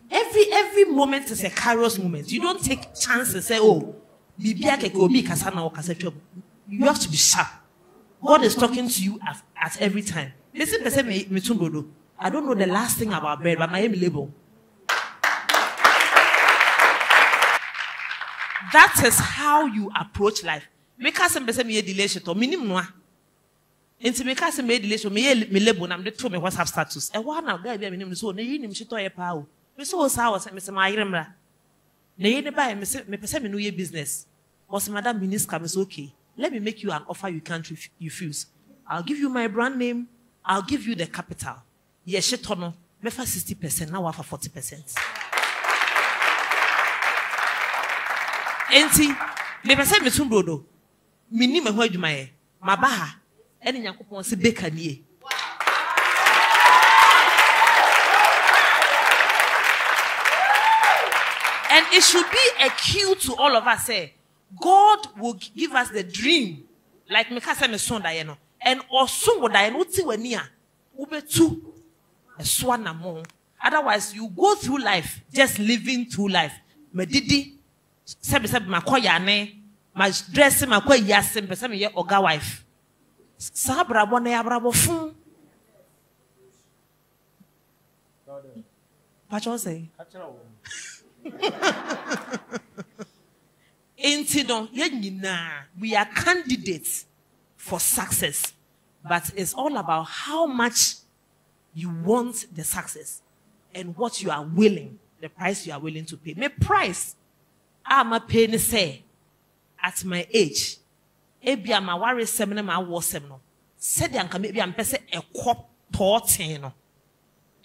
every every moment is a kairos moment. You don't take chances. Say oh, you have to be sharp. God is talking to you at, at every time. Listen, person me me I don't know the last thing about bread, but my name is label. That is how you approach life. Make us some delay. Minimum. Inti meka se me delay so me me label na me to me WhatsApp status. E wa na guy bi me so na yini me shito ye pa o. Me so sa wa se me se ma yiremra. Na yini ba me se me pese me no ye business. But madam minister me so okay. Let me make you an offer you can't refuse. I'll give you my brand name. I'll give you the capital. Yes, she told me for sixty percent, now for forty percent. Enti, me pese me tumbo do. Me ni me hoju mae. Ma baha. Eni nyankopon se beka nie. And it should be a cue to all of us, eh? God will give us the dream, like me kasa me son da yeno, and also da yeno ti wenia, ube tu, eswana mo. Otherwise, you go through life just living through life. Me didi, sebe sebe makoya ne, ma dress makoya yasim, sebe sebe ye oga wife. Sabrabo ne abrabo fun. Pacho say. We are candidates for success, but it's all about how much you want the success and what you are willing, the price you are willing to pay. My price, I'm a penny say, at my age, ebi am a worry seminar, my war seminar. Said the uncle, maybe I'm person a cop tortino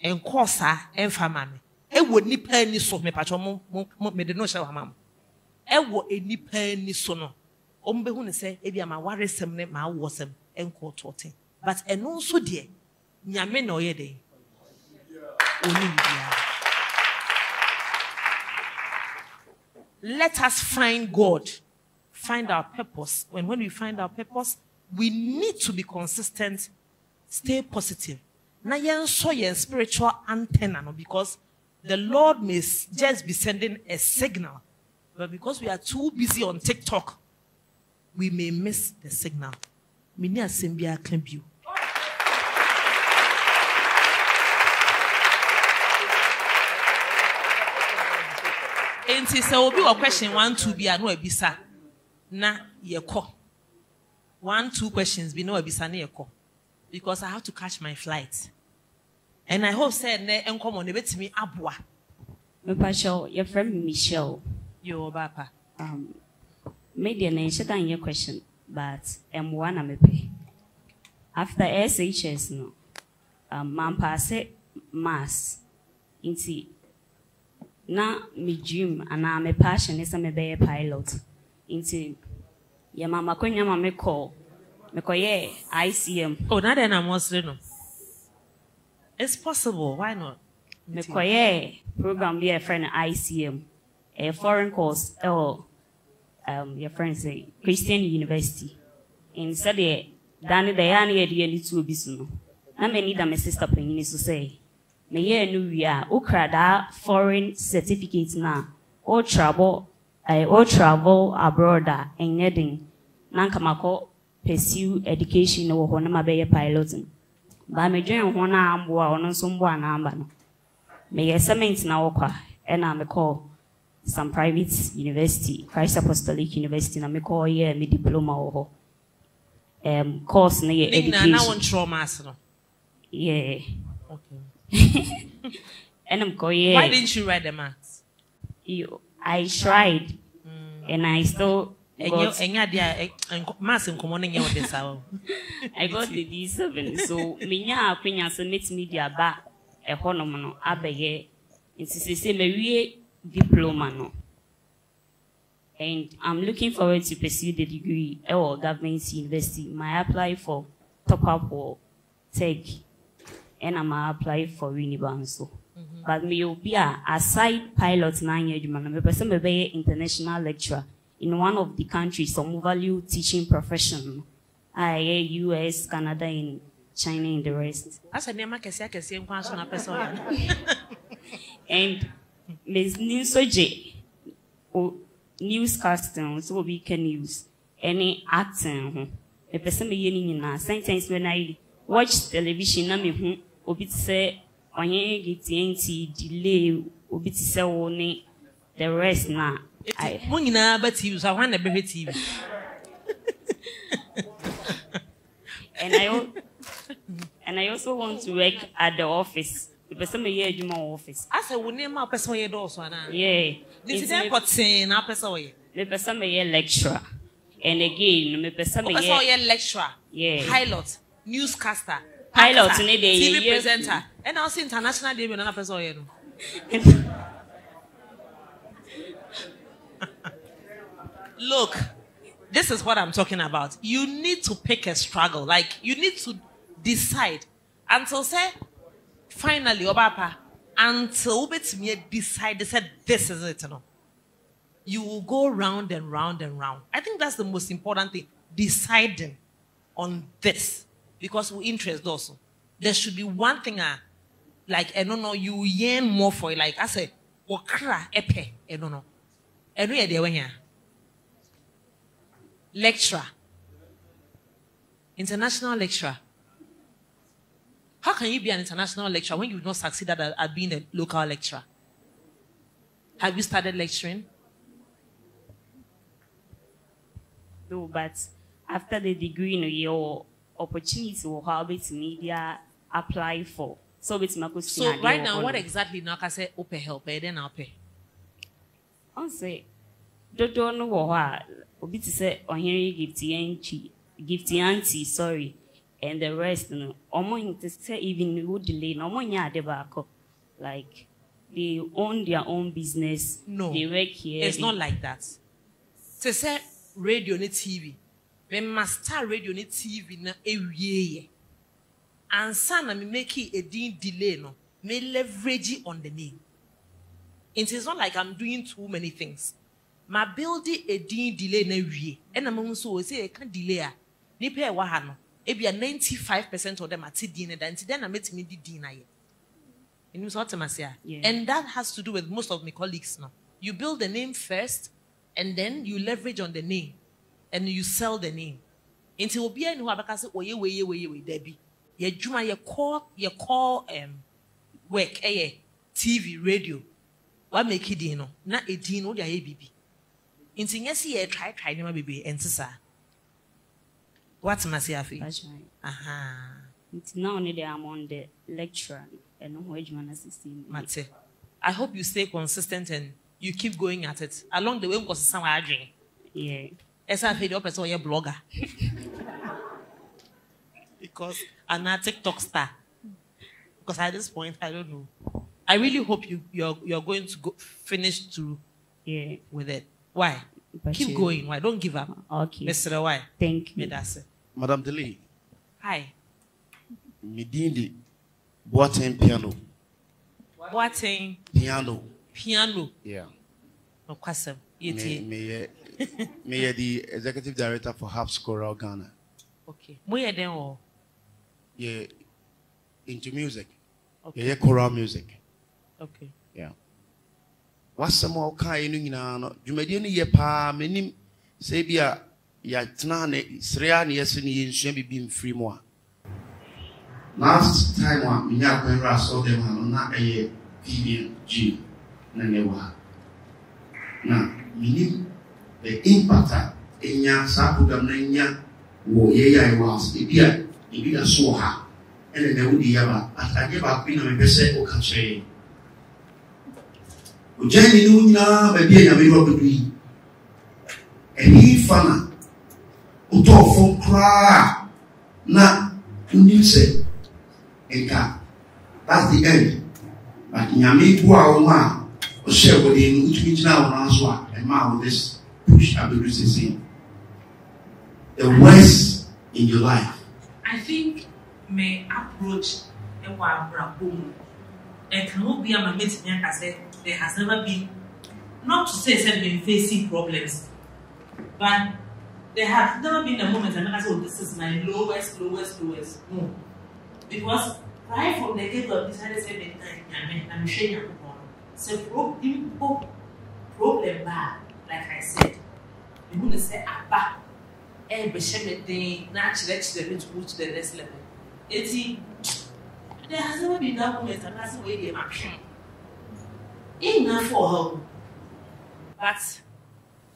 and corsa and family. It would nip any so me patrol made the notion, ma'am. Ewo enipa ni so no ombe hu ne se e bia ma waresem ne ma awosem enko totin but eno so de nyame na oye de oni bia. Let us find God, find our purpose. When when we find our purpose, we need to be consistent, stay positive. Na yen so yen spiritual antenna no, because the Lord may just be sending a signal. But because we are too busy on TikTok, we may miss the signal. Mini Asimbia claim you. And so will be a question one, two, be a no ebisa. Na yeko. One, two questions be no ebisa na yeko. Because I have to catch my flight. And I hope said ne enkomo ne betimi aboa. Michelle, your friend Michelle. Your papa. Um, maybe I should answer your question, but I'm one of them. After S H S, no, um, I'm passing mass. Inti, na my dream and na my passion is I'm a pilot. Inti, ya mama ko nyama me call, me call ye I C M. Oh, na de na mostly no. It's possible. Why not? Me call ye program be a friend I C M. A foreign course, or um, your friends say Christian University. And so they, Danny, they are near the end to be soon. I may need my sister Penny to say, may you know we are Okra that foreign certificate now, or travel, or travel abroad and netting. Nankamako pursue education or Honama Bay piloting. By my dream, Hona Amboa or no Somboa Nambano. May I summons Naoka and I'm a call. Some private university, Christ Apostolic University, na me call here me diploma or um course na your education. Na na one trauma no. Yeah. Okay. And I'm call here. Why didn't you write the maths? You, I tried, mm. and I still. Got, I got the D seven, so me nya apinya so net media ba e honom no abeye. Insisi se me wie. Diploma no, and I'm looking forward to pursue the degree at our government university. My apply for top up or tech, and I'm apply for Unibank so. Mm-hmm. But me will be a aside pilot nine year man. I'm a person be an international lecturer in one of the countries. Some value teaching profession. I U S, Canada, and China, and the rest. As a name, I can see one person. And Miss Ninsoje, newscasting, so we can use any acting. A person be yelling in sometimes when I watch television, I mean, Obit say, on ye get delay, Obit say, only the rest now. I won't know, but you want to be T V. And I, and I also want to work at the office. The person may hear you more office. I said, we need more person here also, na. Yeah. This is important. Now person here. The person may hear lecturer. And again, the person may hear. Person here lecturer. Yeah. Pilot, newscaster, pilot, actor, T V yeah. presenter, and also international day. We no person here no. Look, this is what I'm talking about. You need to pick a struggle. Like, you need to decide. Until, say, finally, Obapa, until you decide, they said, this is it. No? You will go round and round and round. I think that's the most important thing. Deciding on this. Because we interest also. There should be one thing, uh, like, I don't know, you yearn more for it. Like, I say, Okra, Epe, I don't know. I don't know. Lecturer. International lecturer. How can you be an international lecturer when you've not succeeded at, at being a local lecturer? Have you started lecturing? No, but after the degree, you know, your opportunity will have it media apply for. So it's my question. So right now, what exactly now can say open help, then I'll pay. I'll say don't know what Obi to say on hearing gifty auntie, gifty auntie, sorry, and the rest. No, almost to say even would delay. No more near the back. Like they own their own business. No, they work here. It's not like that. To say radio ni T V, we must start radio ni T V na every and sana me make it a din delay. No, me leverage on the name. It is not like I'm doing too many things. My building a delay na wie. And I'm also say I can't delay. Ni pay wahano. Ebi a ninety-five percent of them are ti dinner. Then I met me di dinner yet. You what I'm saying? And that has to do with most of my colleagues now. You build the name first, and then you leverage on the name, and you sell the name. Until Obi and who are because oye oye oye oye Debbie. Your juma your call your call um work eh T V radio. What make it dino? Na a dino dia baby. Intinyasi try try nima baby entisa. What must you have? That's right. Aha. It's now only I'm on the lecturer and no education assistant. Mate, I hope you stay consistent and you keep going at it along the way because it's somewhere I drink. Yeah. As I paid up person your blogger. Because I'm a TikTok star. Because at this point I don't know. I really hope you you're you're going to go finish through. Yeah. With it. Why? But keep you. Going. Why? Don't give up. Okay. Mister Why? Thank you. Madam Delay. Hi. Midindi. Boateng piano. Boateng piano. Piano. Yeah. No question. Me me the executive director for Habs Choral Ghana. Okay. Where then all? Yeah. Into music. Okay. Yeah, choral music. Okay. Yeah. What's some more kind in Yano? You may any year pa, meaning Sabia Yatnane, Srian, yes, and you should be being free more. Last time, one, Minaka saw them not a year, P B G, Nanewa. Now, meaning the impacta, Enya, Sapudamania, wo yea was, if you did a so hard, and then there would be Yaba, as I gave up in a vessel or country. Ujani nuna baby ya miro bedui. Eni fana. Utofo kra na unise eka. That's the end. But nyame bua o ma o she wodi ni utwijina ona so a e ma o this push abedu sisi. The worst in your life. I think my approach e wa brabum. E can be am meet me and say there has never been, not to say that we've been facing problems, but there has never been a moment I said, oh, this is my lowest, lowest, lowest. No. Because right from the gate of decided to say, I'm sharing a so problem bad, like I said. You wouldn't say, I'm back. I'm ashamed naturally to go to the next level. There has never been that moment and that's the way I'm ashamed. Enough for her. But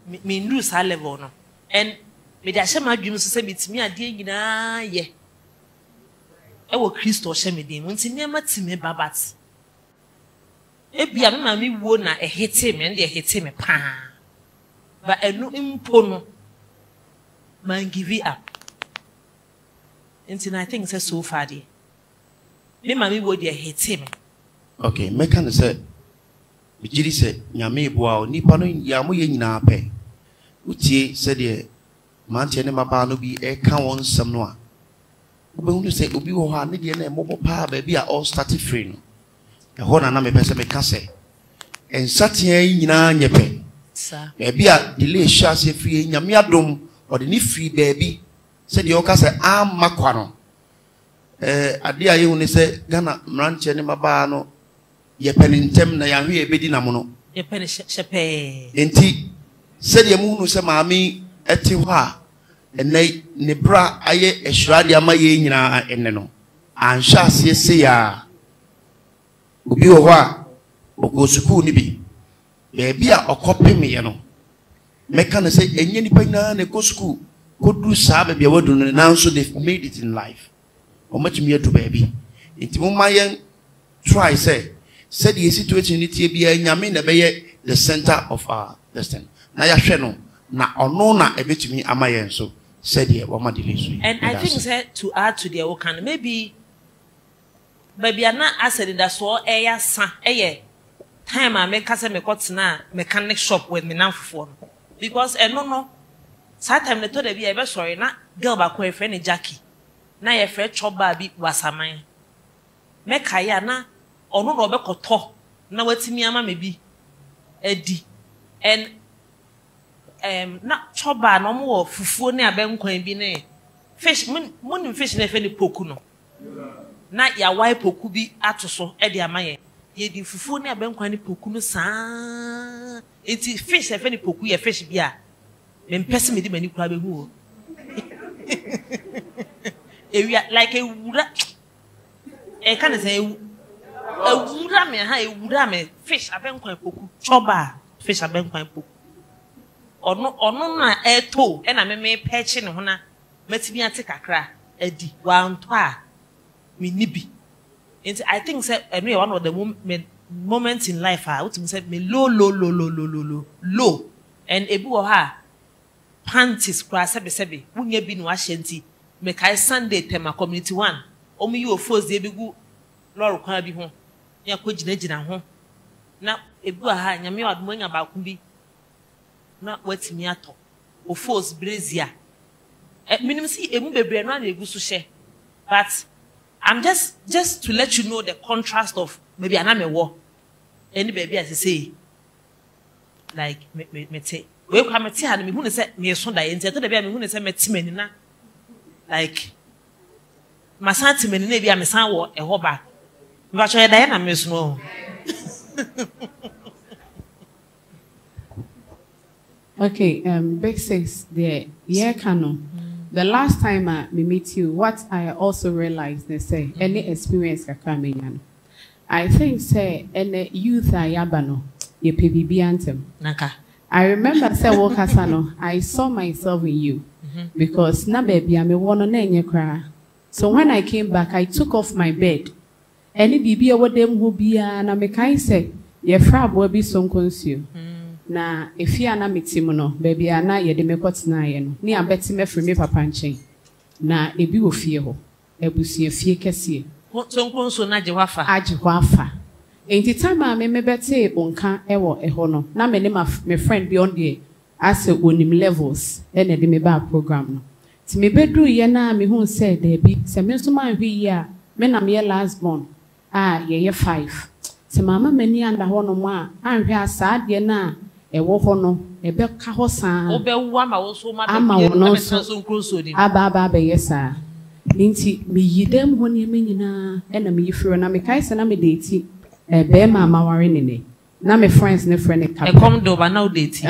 me, me lose her level now. And me dasha my dreams to say me, me a day in a year. Ewo Kristo she me dey nti nema time babati e bia me ma me wo na ehete me nde ehete me pa ba enu impo no man give it up nti na I think say so far dey me ma me wo dey ehete me okay me kan say me jiri say nyame eboa o nipa no ya mo ye nyina pe utie say dey man tie ne maba no bi e kan won sam no a Obi say Obi wo ha ne de na embo pa ba bi a all start free no. E ho na na me pese me ka se. En satia nyina nyepe. Sa. Ba bi a delay sha se free nyame adom o de ne free ba bi. Se de o ka se amakwa no. Eh ade aye hu ne se Ghana mranche ne mabaa no yepe ne ntem na ya hwe e bedi na mo no. Yepe ne shepe. Enti se de mu hu se maami eti ho a And they nebra aye a shradia mayina and no. And shas ye say ya Ubioha Ogosuku nibi. Baby a copy me, you know. Mechan say, and any pina and a go school could do sabe be able to announce so they've made it in life. Or much mere to baby. It won't try, say, said the situation it be a yamina be the center of our destiny. Naya Sheno, na onona a bit to me, am I so? Said here, one more delay. And I think that to add to their work, and maybe, maybe I'm not asking that so. Eh, son, eh, time I make us a mechanic shop with me now for because eh no no. Sometimes they told me I was sorry. Na girl back with friend Jackie. Na your friend shop baby was a man. Make kaya na ono robe koto na weti mi ama maybe Eddie and. Um, not choba no more fufu ne abem kwan bi ne fish mun mun fish ne fe ne poku no na ya wai poku bi atoso e de amaye ye di fufu ne abem kwan ne poku no saa enti fish e fe ne poku ye fish bi a me mpese me di mani kura be hu o e wi like e wura e kan ze e wura me ha e wura me fish abem kwan poku choba fish abem kwan poku Or no, or no, na air toe, and I may patch in honor. Met me a tick a crack, a deep wound toy. Me nibby. I think that every one of the moments in life I would say me low, low, low, low, low, low, low, low, and a boo ha. Panties crass, sebe sebe, wouldn't you be no ashanty? Make I Sunday tema community one. Only you a first day be good. Laura can't be home. You're good, legend at home. Now a boo ha, and you're more about me. Not what's me at all, or force brazier. At minimum, see a movie brain run a good share. But I'm just just to let you know the contrast of maybe an army war. Any baby, as I say, like me, me, me, say, we come at and me who said me a Sunday and said to the baby who said me Timenina. Like my son Timenina be a son or a hobba. But you're Diana, Miss No. Okay, um, Big Six, the year canon. The last time I meet you, what I also realized, they say, any experience can come in. I think, say, any youth I abano, your P B B anthem. I remember, say, Walkasano, I saw myself in you because na baby, I'm a one on any cry. So when I came back, I took off my bed. Any B B over them who be an American say, your frab will be some consume. Na if you are not no, baby, I na ye de me pot na ye no. Ni abeti me free me papa nchen. Na ebi wo fie ho. Ebusie fie kese. So nkonso na je wafa. Aje wafa. Enti time me me beti onka ewo eho no. Na me ne my friend beyond there as onim levels and de me ba program no. Ti me bedru ye na me hu say de bi se me so man hwi ye a me na me last born. Ah ye ye five. Ti mama mani anda ho no ma anhwe asa de na Ewo hono, ebe kahosan. Obe uwa ma woso ma be na mesanso nkroso ni. Aba aba be yesa. Nti me yidem ho ne me nyina, e na me yifiro na me kaisa na me deeti. E be ma maware nene. Na me friends ne friend e kapre. E come do ba na o deeti.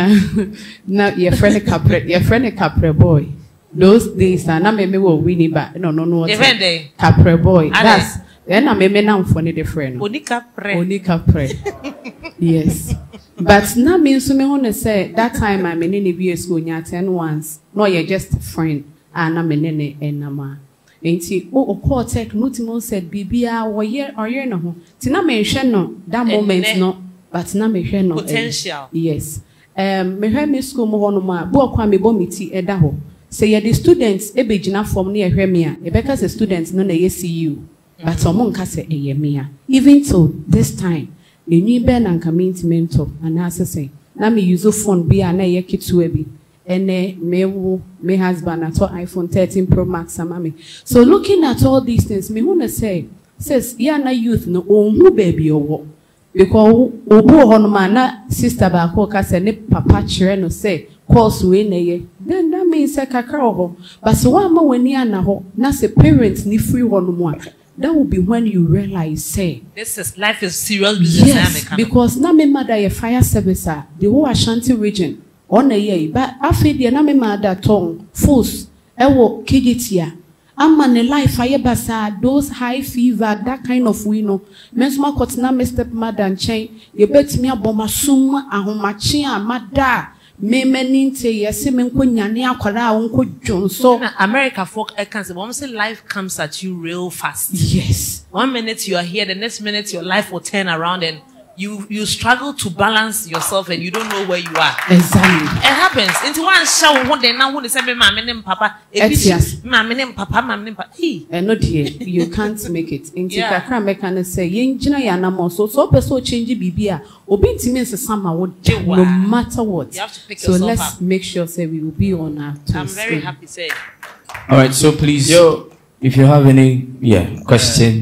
Na your friend e kapre, your friend e kapre boy. Those days na me me wo wini ba. No no no. Even dey. Kapre boy. That's e na me me na mfo ne de friend. Oni kapre. Oni kapre. Yes. But now me so me want say that time I mean in the B S school nya ten once no you just friend and I mean and na ma Enti o call tech no timon said bibia wo year or year no ho. Ti na me hwe no that moment no but na me hwe no potential. Yes. Um me hwe me school mo ho no ma bo kwa me bo miti e da ho. Say ye the students e be gina form ne hwe me a. E be ka say students no na ye see you. But omo nka say e ye me a. Even till this time enyi be na nka me mentor and assessing. Na me use phone be na ye kitu e bi. Ene mewo me husband at all iPhone thirteen Pro Max amami. So looking at all these things, me wanna say says yeah na youth no omu baby owo because obu ho no na sister ba ko ka se ne papa chere no say course we na ye then that means say kakra ho but so one ma wani ana ho na say parents ni free ho no mo. That will be when you realize, say, this is life is serious business. Yes, because na me mother a fire service the whole Ashanti region. On a year, but I feel the enemy mother tongue, force, I walk, kid it here. I'm on a life, fire bazaar, those high fever, that kind of window. Men's my cotton, my stepmother and chain. You bet me a bomber soon, and homachia, mother. Me meaning to yes, so America folk, I can say, once life comes at you real fast. Yes. One minute you are here, the next minute your life will turn around and You you struggle to balance yourself and you don't know where you are. Exactly. It happens. Into one show one day now when they say my name papa, my name papa, my name papa. And not here. You can't make it. Into kakra make and say yengina ya na mo so so person change bibia. Obi ntimi se sama wo no matter what. You have to pick yourself up. So let's make sure say we will be on our toes. I'm very happy say. All right, so please yo if you have any yeah, question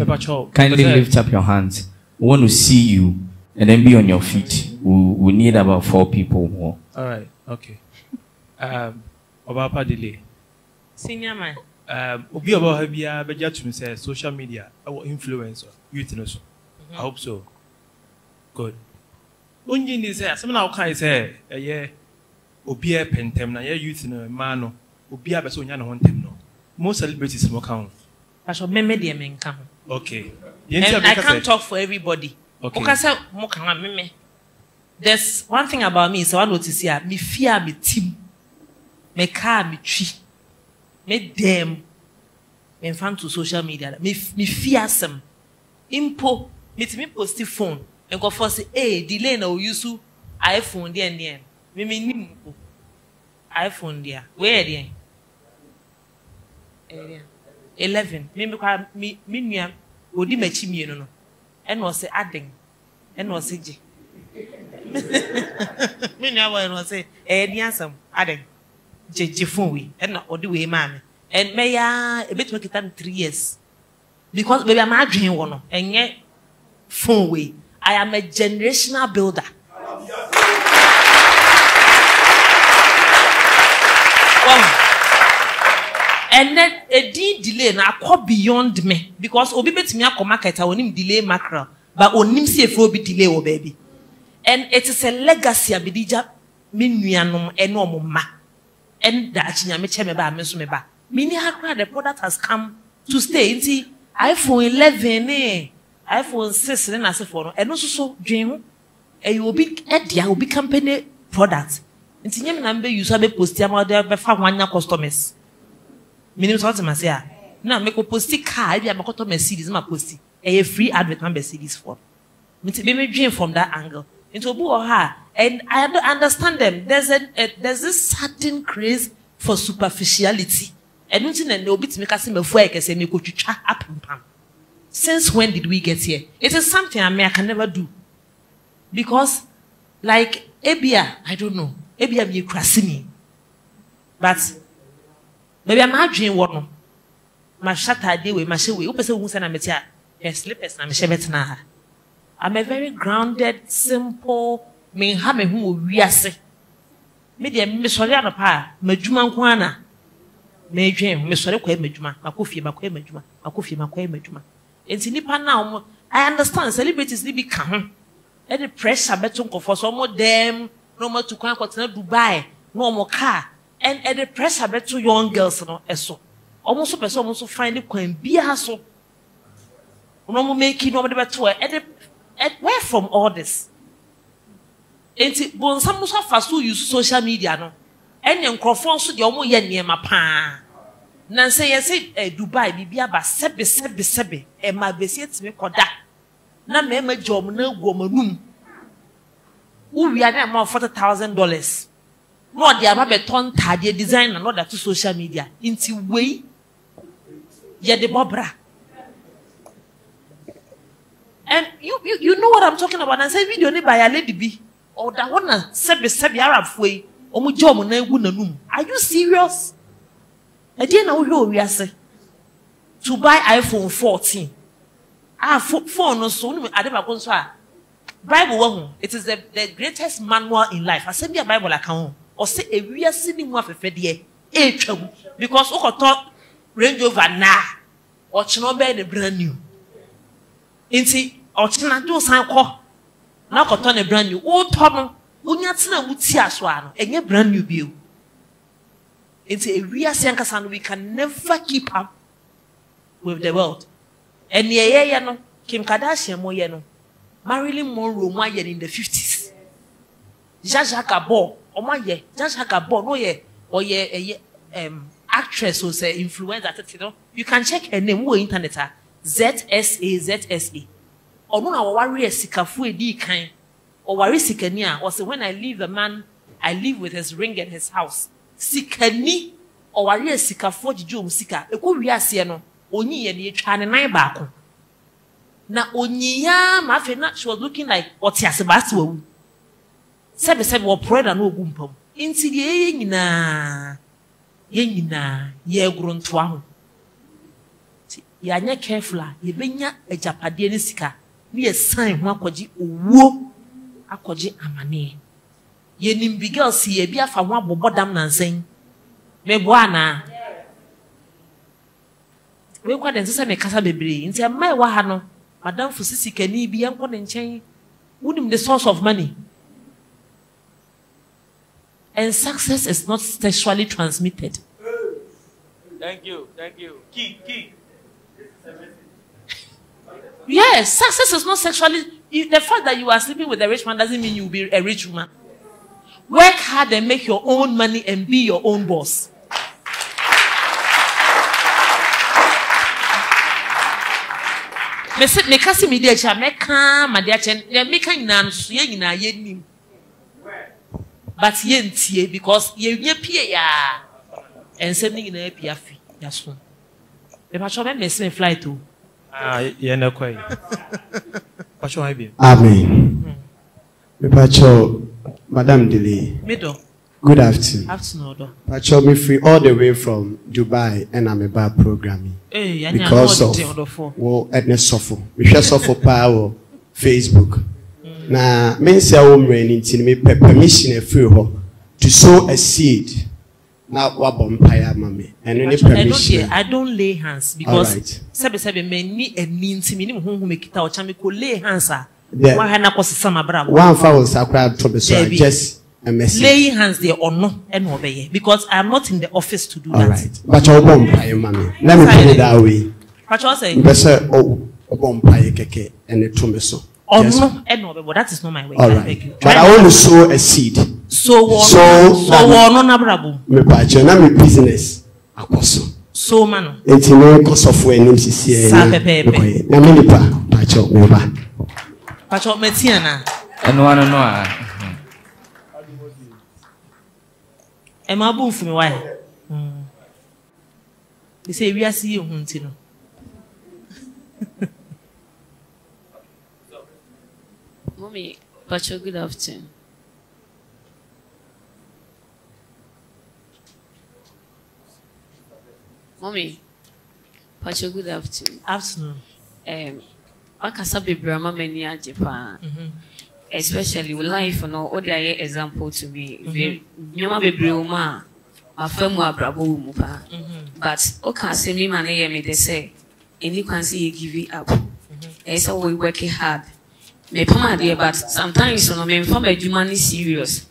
kindly lift up your hands. We want to see you. And then be on your feet. We, we need about four people more. All right. Okay. Um, about delay. Senior man. Um, Obi about Habia, but just to say social media, our influencer, youth and so. I hope so. Good. Only this say, some now can say, yeah, Obi a pentem na yeah youth no mano. Obi a person yana hontem no. Most celebrities mo count. Pastor, me me dey me nka. Okay. And I can't talk for everybody. Okay. There's one thing about me, so I notice here, me fear me team, me car, me tree, me damn, me fan to social media, me me fear some, impo, me to me post phone, and go for say, hey, delay now use iPhone there and there, me me ni iPhone there, where there, eleven, me me kwa me me niya, odi me chimi no no. And was say adding, and was say, me never was say, eh, some adding, Jifui, and not or do we, mammy. And may I a bit work it three years because we are my dream one, and yet, phone way. I am a generational builder. And then a D delay na go beyond me because obi betimi akomarket onim delay macro but onim se fro obi delay o baby and it is a legacy abidija me nuanom ene omma and da chinya me che me ba me so me ba me ni akra the product has come to stay nti iPhone eleven eh iPhone six na se for no eno so so dwen ho e obi e dia obi company product nti nyem na mbe use abe post am be fa hwanya customers. Minimum sort of masia. Now make a posty car. If you have a cotton Mercedes, my posty. A free advertisement Mercedes for. Me dream from that angle. Into who or her, and I don't understand them. There's a, a there's this certain craze for superficiality. And nothing and no bit make us before I can say me go to chat up and pam. Since when did we get here? It is something I mean I can never do, because like Abia, I don't know. Abia be crassini, but. Maybe I'm not dreaming one. My shatter day with my show. You person who send a meteor. Her slippers and my na. I'm a very grounded, simple. Me have me who we are say. Me dey me sorry an pa. Me juma kuana. Me dream me sorry kuye me juma. Makufi makuye me juma. Makufi makuye me juma. Enti ni pa na. I understand celebrities ni be come. Any pressure betun ko for some of them. No more to come continent Dubai. No more car. And at the press I bet two young girls no eso. Almost so person almost find it can be so. No more making nobody but two at the at where from all this? And but some so fast to use social media no. And your crowdfunding so the almost yen near my pa. Nancy, I say, Dubai, Bibia, but Sebbe, Sebbe, Sebbe, and my visits me call that. Now, my job, no woman. We are now forty thousand dollars. No, they are not a ton tidy design and order to social media. In the way, you're the Bobra. And you, you, you know what I'm talking about. I say, video only by a lady be or that one, Sebbe, Sebbe, Arab way, or my job, no woman. Are you serious? I didn't know we are saying to buy iPhone fourteen. Ah, phone no so I never go to Bible. It is the, the greatest manual in life. I send me a Bible account or say a we are sitting one for fifty years. Because we can talk Range Rover now or Chernobyl the brand new. Into or Chernobyl sign call now can turn a brand new. Oh, Tom, we are sitting a multi aswano and a brand new bill. We can never keep up with the world. And yeah, Kim Kardashian, Moyano, Marilyn Monroe, Moyen in the fifties. Jaja Gabor, or my ye, Jaja Gabor, no ye, or ye, um, actress who's an influencer. You can check her name on internet, Z S A Z S A. Or no, I worry a sikafu di kind, or worry sikania, or say when I leave a man, I live with his ring and his house. Sikani or warrior sika for Jum Sika, a good reasiano, only and ye trying a nine barco. Now, only ya, my finance was looking like what ya Sebastian. Seven seven were proud and no gumpum. Into yena yena ye grown twam. Yanya careful, ye benya a Japadian sika, near sign one koji woo, a koji amane. Ye nim bigel si ye bia fa wa bobo dam nan sen me boa na we kwa den se me kasa bebre nti e mai wa ha no madam fu sisi kani bi enko ne nchen wonim the source of money. And success is not sexually transmitted. Thank you, thank you. Key, key. Yes, success is not sexually. The fact that you are sleeping with a rich man doesn't mean you'll be a rich woman. Work hard and make your own money and be your own boss. But yen tie because ye pie ya and sending in a piafi. Yes, one. The patron may send fly too. Ah, ye no quay. Amen. The patron. Madam Delay. Middle. Good afternoon. Afternoon. I show me free all the way from Dubai and I'm about programming. Hey, because of well, Edna Sofo. We share Sofo power Facebook. Now, men say I'm ready to make permission free to sow a seed. Now, what vampire mommy? And any permission? I don't lay hands because seven seven men need a mean to minimum who make it out. Chami ko lay hands are. There. One foul sacred trouble, so I just a message. Laying hands there or no, and obey because I'm not in the office to do all that. Right. But your bomb pie, mammy. Let me put it that way. But you say, Besser, oh, a bomb pie, keke, and a tomaso. Oh, no, and no, but that is not my way. All right. But I want to sow a seed. So, so, so, honorable. Me patcher, not my business. Apostle. So, man. It's in the cost of when names is here. Sapepe. Yaminipa, patcher, over. Pacho Metiana. And one and one. Am I boom for me? Why? They say, we are seeing you, Huntino. Mommy, Pacho, good afternoon. Mommy, Pacho, good afternoon. Afternoon. Um, I can say Brahma mania Japan, especially with life and all other example to me. You may be Brahma, my firm were Bravo Mupa, but I can say me money and me they say, and you can see you give it up. It's always working hard. Me pama there, but sometimes you know me inform you money serious,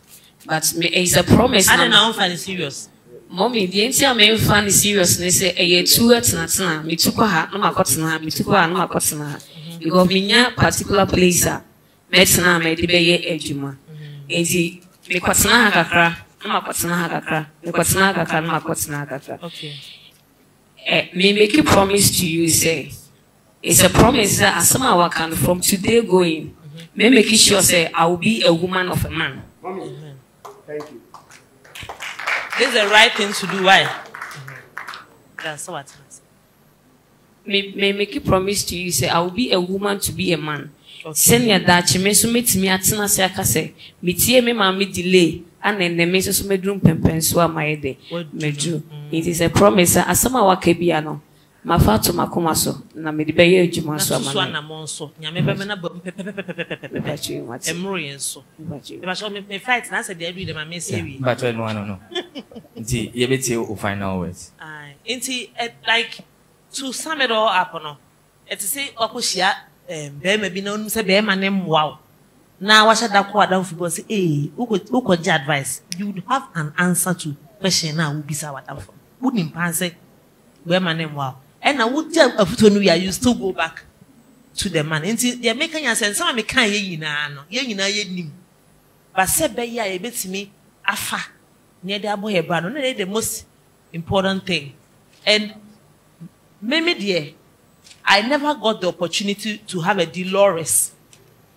but me it's a promise. I don't know if I'm serious. Mommy, the entire main fan is serious. They say, "Hey, two at Natsana, me took her, no my cotton, me took her, no my cotton." You go in particular place, Metsana, may the bay a juma. And the Mekotana Gakra, no my cotton, Hakakra, Mekotana Gakra, no my cotton, Hakakra. Okay. me make a promise to you, say. It's a promise that as someone I can, from today going, me make sure, say, I will be a woman of a man. Amen. Thank you. This is the right thing to do, why? That's what I say. Me, me make a promise to you, say, I will be a woman to be a man. Send your dad, she may submit me at Tina Sakase, me tear me, mammy delay, and then the missus made room pempensuwa my day. It is a promise, as some our Kebiano, my father, my comaso, and I made the Bayer Jumaso, Swana Monso, Yamabana, but you, what's a Morian so? But you, but you fight, and I said, every day, my missy, but I don't know. Indeed, you bet you find always. Aye, indeed, like to sum it all up, no, it's a say, Okushia. Bear may be known, say, bear my name, wow. Now, I shall that quad down for say, eh, who could look at your advice? You'd have an answer to question now, would be sour. Wouldn't fancy, bear my name, wow. And I would tell a photo, you still go back to the man. And they're making your sense, some of me can't hear you now, you know, you knew. But said, bear, yeah, it bits me, afa, near the boy, but only the most important thing. And, maybe, dear. I never got the opportunity to have a Dolores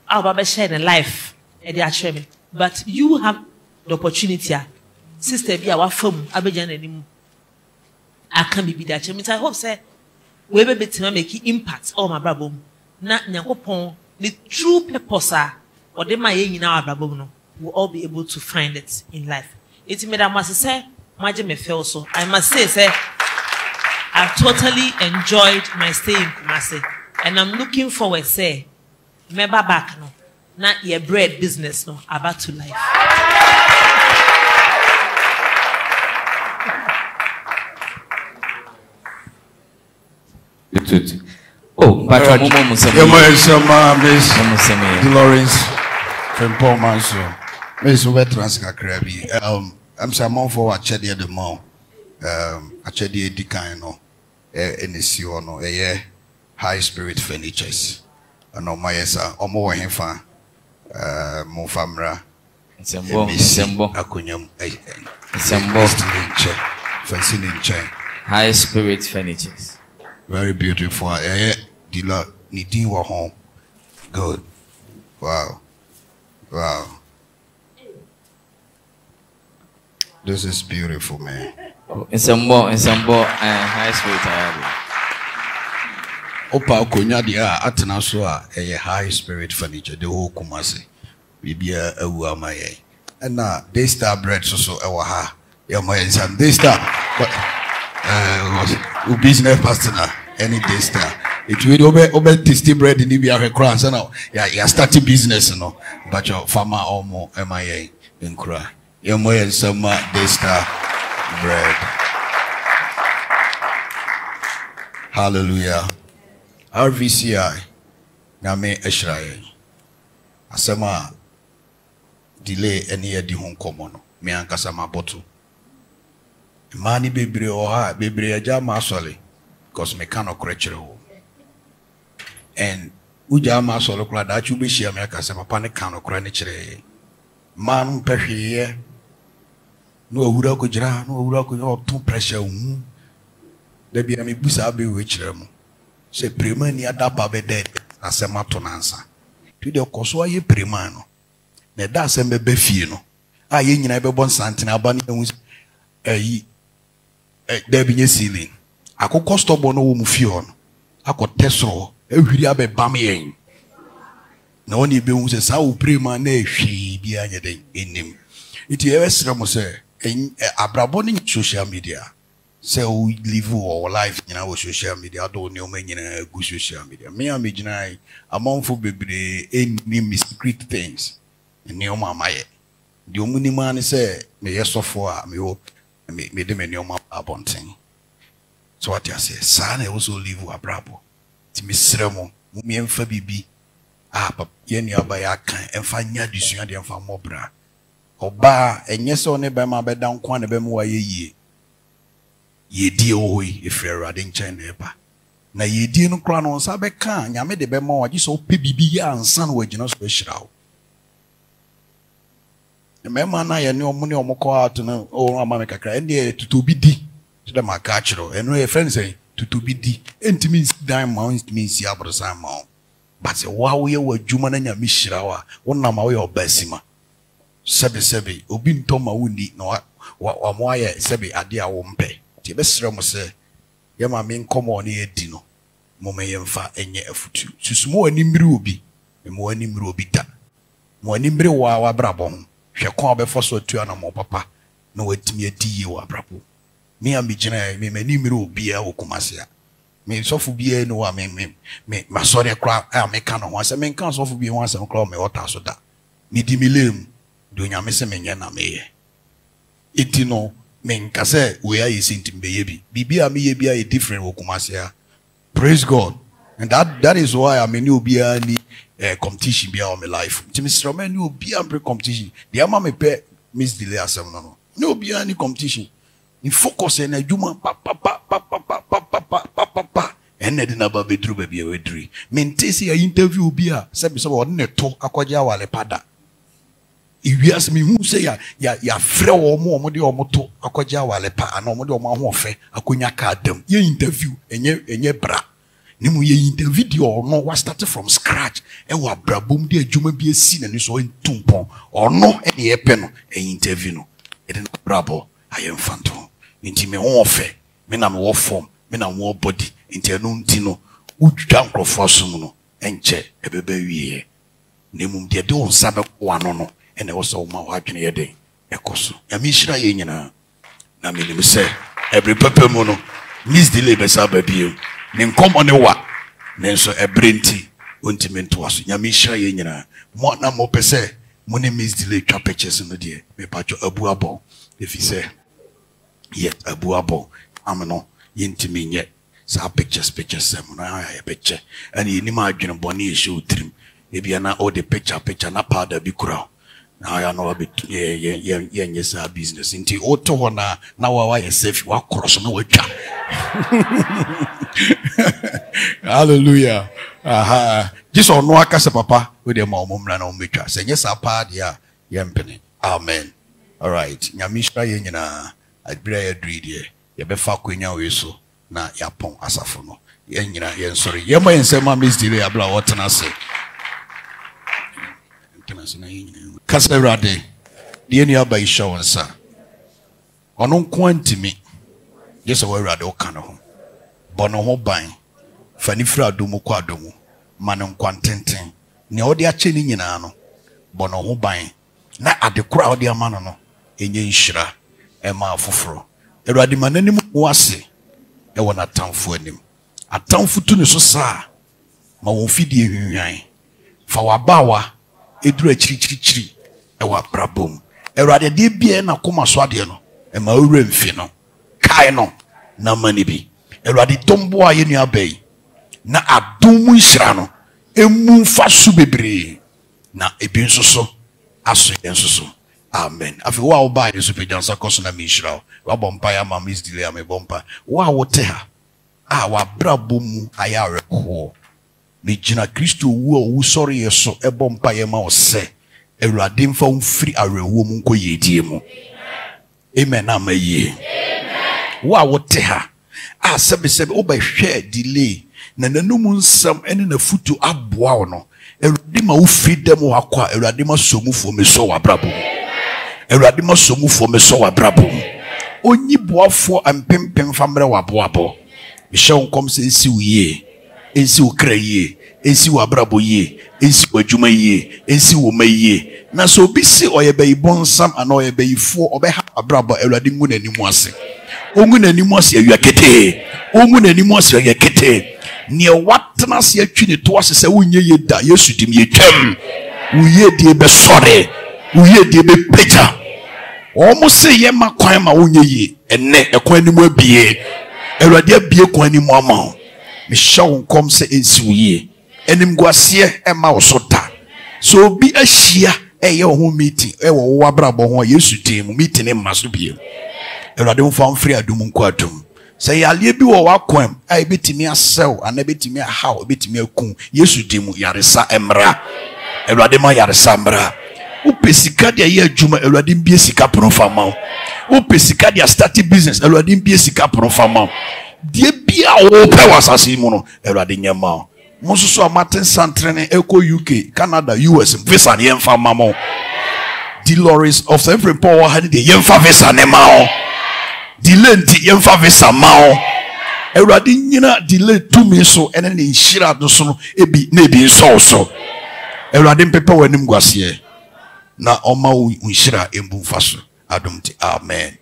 our share in life at the Academy. But you have the opportunity. Sister be our firm, Abejan anymore. I can't be the Academy. I hope say we be to make impact on my brabo. Na nyakopon the true purpose or the my in our brabo no. We'll all be able to find it in life. It made I must say, imagine me fail so. I must say say I totally enjoyed my stay in Kumasi, and I'm looking forward, say, remember back now, not your bread business now, about to life. Oh, Patrick, Dolores from Paul Manso, Miss Veterans Kakrabi. Um, I'm someone for what Chedi the mall. Um, actually, the kind of N C O no, a high spirit furnitures. And on my esa, or more infa, uh, more famra, Sembo, Sembo, Acunyum, Sembo, Fencing in China. High spirit furnitures. Very beautiful. A dealer, knitting were home. Good. Wow. Wow. This is beautiful, man. It's a more, it's a more high spirit. Opa Konya, the Atanasua, a high spirit furniture, the whole Kumasi. We be a Uamaye. And now, they star bread so our ha. Yamay, and they star. But, uh, business pastor, any day star. It will obey, obey, tasty bread in the Biara crowns. And now, you are starting business, you know. But your farmer or more, M I A, in cry. Yamay and some day star. Bread. Hallelujah. R V C I. Name Israel. Asama delay any edi hon komono. Me ankasama botu. Mani bebre oha bebre aja masole. Cause me cannot creature ho. And uja masole kula da chubi shia me ankasama pane cannot creature. Man pehiye. No hura ko jira no hura ko yo to pressure hu da bia me busa be we kire mo se prema ni adapa be dead asema to nansa to de koso aye prema no na da asem be fie no aye nyina be bon santina aba ni hu ayi da bi nye ceiling akoko stobo no wo mu fie ho no akotesro ehwiri abe bam yen na oni be hu se sa wo prema na ehwi bia nya den enim iti ewesra mo se in abraboni social media say we live our life in our social media don't know many good social media me am gina among for bebre any secret things in your mama the only man say me yes of me hope me me dem your mama abonting so what you say sana also live abrabo ti misremo mu me mfa bibi ah papa ye nua ba ya kan mfa nya disua de mfa mobra Oba enyeso ne be ma be dan kwa ne be mu wa yeye yedie oyi ifrera de nche na eba na yedie no kra no nsa be kan nyame de be ma wa giso pe bibi ya nsa na wagina so ehirawo e me ma na ye ne omo ne omo ko atu na o ama me kakra e ne tutu bi di Chida makachiro. Eno e friend say to to be di. Enti means dime mount means ya bro sa mount. But se wawe wa juma na nyami shirawa. Wona mawe obasima. Sebe sebe obi ntoma wuni na wa wa moaye sebe ade a wo mpe. Ti be sere mo se ye ma me nkomo ne edi no. Mo me yemfa enye afutu. Susumo ani miri obi. Mo ani miri obi da. Mo ani miri wa wa brabon. Hwekon obefo so tua na mo papa. No wetimi edi ye wa brabo. Me ambigina me mani miri obi a wo kumasea. Me sofu bia no wa me me me masore kra a me ka no ho se me kan sofu bia ho asem kra me wota so da. Me di milem. Do nyame se menye na meye. Itino menka se we are sintim beye bi. Bibia me ye bia e different wo kumasea. Praise God. And that that is why I mean you be any uh, competition be on my life. Mister Man, you be a competition. The ama me pe Miss Delay asem no no. No be any competition. You focus on a human pa pa pa pa pa pa pa pa pa pa pa pa. And then na ba bedru ba be we dri. Mentesi ya interview be a say be say we na to akwaja wale pada. If you ask me who say ya ya ya frɛ wo mo mo de omo to akwaja wale pa ana omo de omo ho ofɛ akonya ka adam. Ye interview enye enye bra. Nimu ye interview di ono wa start from scratch e wa brabom de adwuma bi esi na ni so ntumpon ono e de epe no e interview no e de brabo ayem fanto nti me ho ofe me na me wo form me na wo body nti eno nti no udwa nkrofo som no enche ebebe wie nimu de de on sabe kwa no no e na wo so ma wa adwene ye den ekoso ya mi hira ye nyina na me nim se every papa mo no Miss Delay besaba biyo Ninkom on the wa Nenso a brinti untiment was Yamisha Yenina Motna Mopese Money Miss Delay pictures in the dear me patch abuabo if he say yet abuabo amano yintimin yet sa pictures pictures semona picture and you imagine bonnie show trim if you na all the picture picture na powder be crow. Now I know a bit yeah yeah yeah yeah yes our business into auto wana now why yourself you are cross no water. Hallelujah. Aha. Just on no akase papa with the mom na no metwa. Say yes apa dia yempene. Amen. All right. Nyamishra ye nyina adbira ye dri die. Ye be fa kwenya we so na yapon asafo no. Ye nyina ye nsori. Ye mo nsema Miss Delay abla wotena se. Caserade, the any by show and sir. On unquanti me, yes, away rado cano. Bono bang, Fanifra dumo quadumo, Manon quantentin, Neodia chilling in ano, Bono bang, not at the crowd, dear manano, in Yenshra, a mafufro, a radimanum wasi, a one at town for him. At town for Tuniso, sir, my own fiddy, for our bower. Edru chiri chiri chiri ewa brabom erade de bia na koma so ade no e ma owre mfi no kai no na mani bi erade tombo aye nua bai na adomu nhira no emu mfa su bebre na ebi nsoso aso nsoso amen afi wa oba de super dancer koso na mi nhira wa bompa ya ma Miss Delay me bompa wa wote ha a wa brabom aya rekho Mijina Kristo wo wo sorry yeso ebo mpa ye ma ose Ewurade mfa unfiri arewo mu nko yedie mu amen amaye amen wa wote ha a sebe sebe oba hwe Delay na nanum nsam ene na futu aboa wo no Ewurade ma ufidem wo akwa Ewurade ma somufo me so wa brabo amen Ewurade ma somufo me so wa brabo amen onyiboafo ampempem famre wa boabo mihye nkomse si wiye Ensi ukraye, ensi wabrabo ye, ensi wajuma ye, ensi womeye. Na so bisi oyebe ibonsam ana oyebe ifo obeha abrabo Ewurade ngu nanimu ase. Ongu nanimu ase yakete. Ongu nanimu ase yakete. Ne watna se atwi ne to ase se wonye ye da Yesu dim ye twam. Uye die be sore. Uye die be peja. Omo se ye makwan ma wonye ye. Enne ekwan nimu abie. Ewurade abie kwan nimu ama. Mishaw come say ensuye enim guasie e ma osota so bi ahia e ye ho meeting e wo wo abrabo ho Yesu dem meeting e ma so biem Ewurade mfa mfiri adum nko adum say alie bi wo wakwam ai betimi asew ana betimi ahaw betimi akun Yesu dem yaresa emra Ewurade ma yaresa emra Who pesikadia ye juma eluadim be sika profama. Who pesikadia starting business eluadim be sika profama. Die bia wo pe wasasi mu no eluadinya ma. Monsusu amaten santrene eko U K, Canada, U S visa ne yemfa mamo. Delores of every power had the yemfa visa ne ma. Delay di yemfa visa ma. Eluadin nyina delay to me so ene ne nhira do so no ebi na ebi so so. Eluadin pepe wanim gwase. Na oma unshira embu faso adumti amen.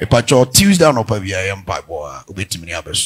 Epa cho Tuesday no pa via empire boa ubetimi abeso.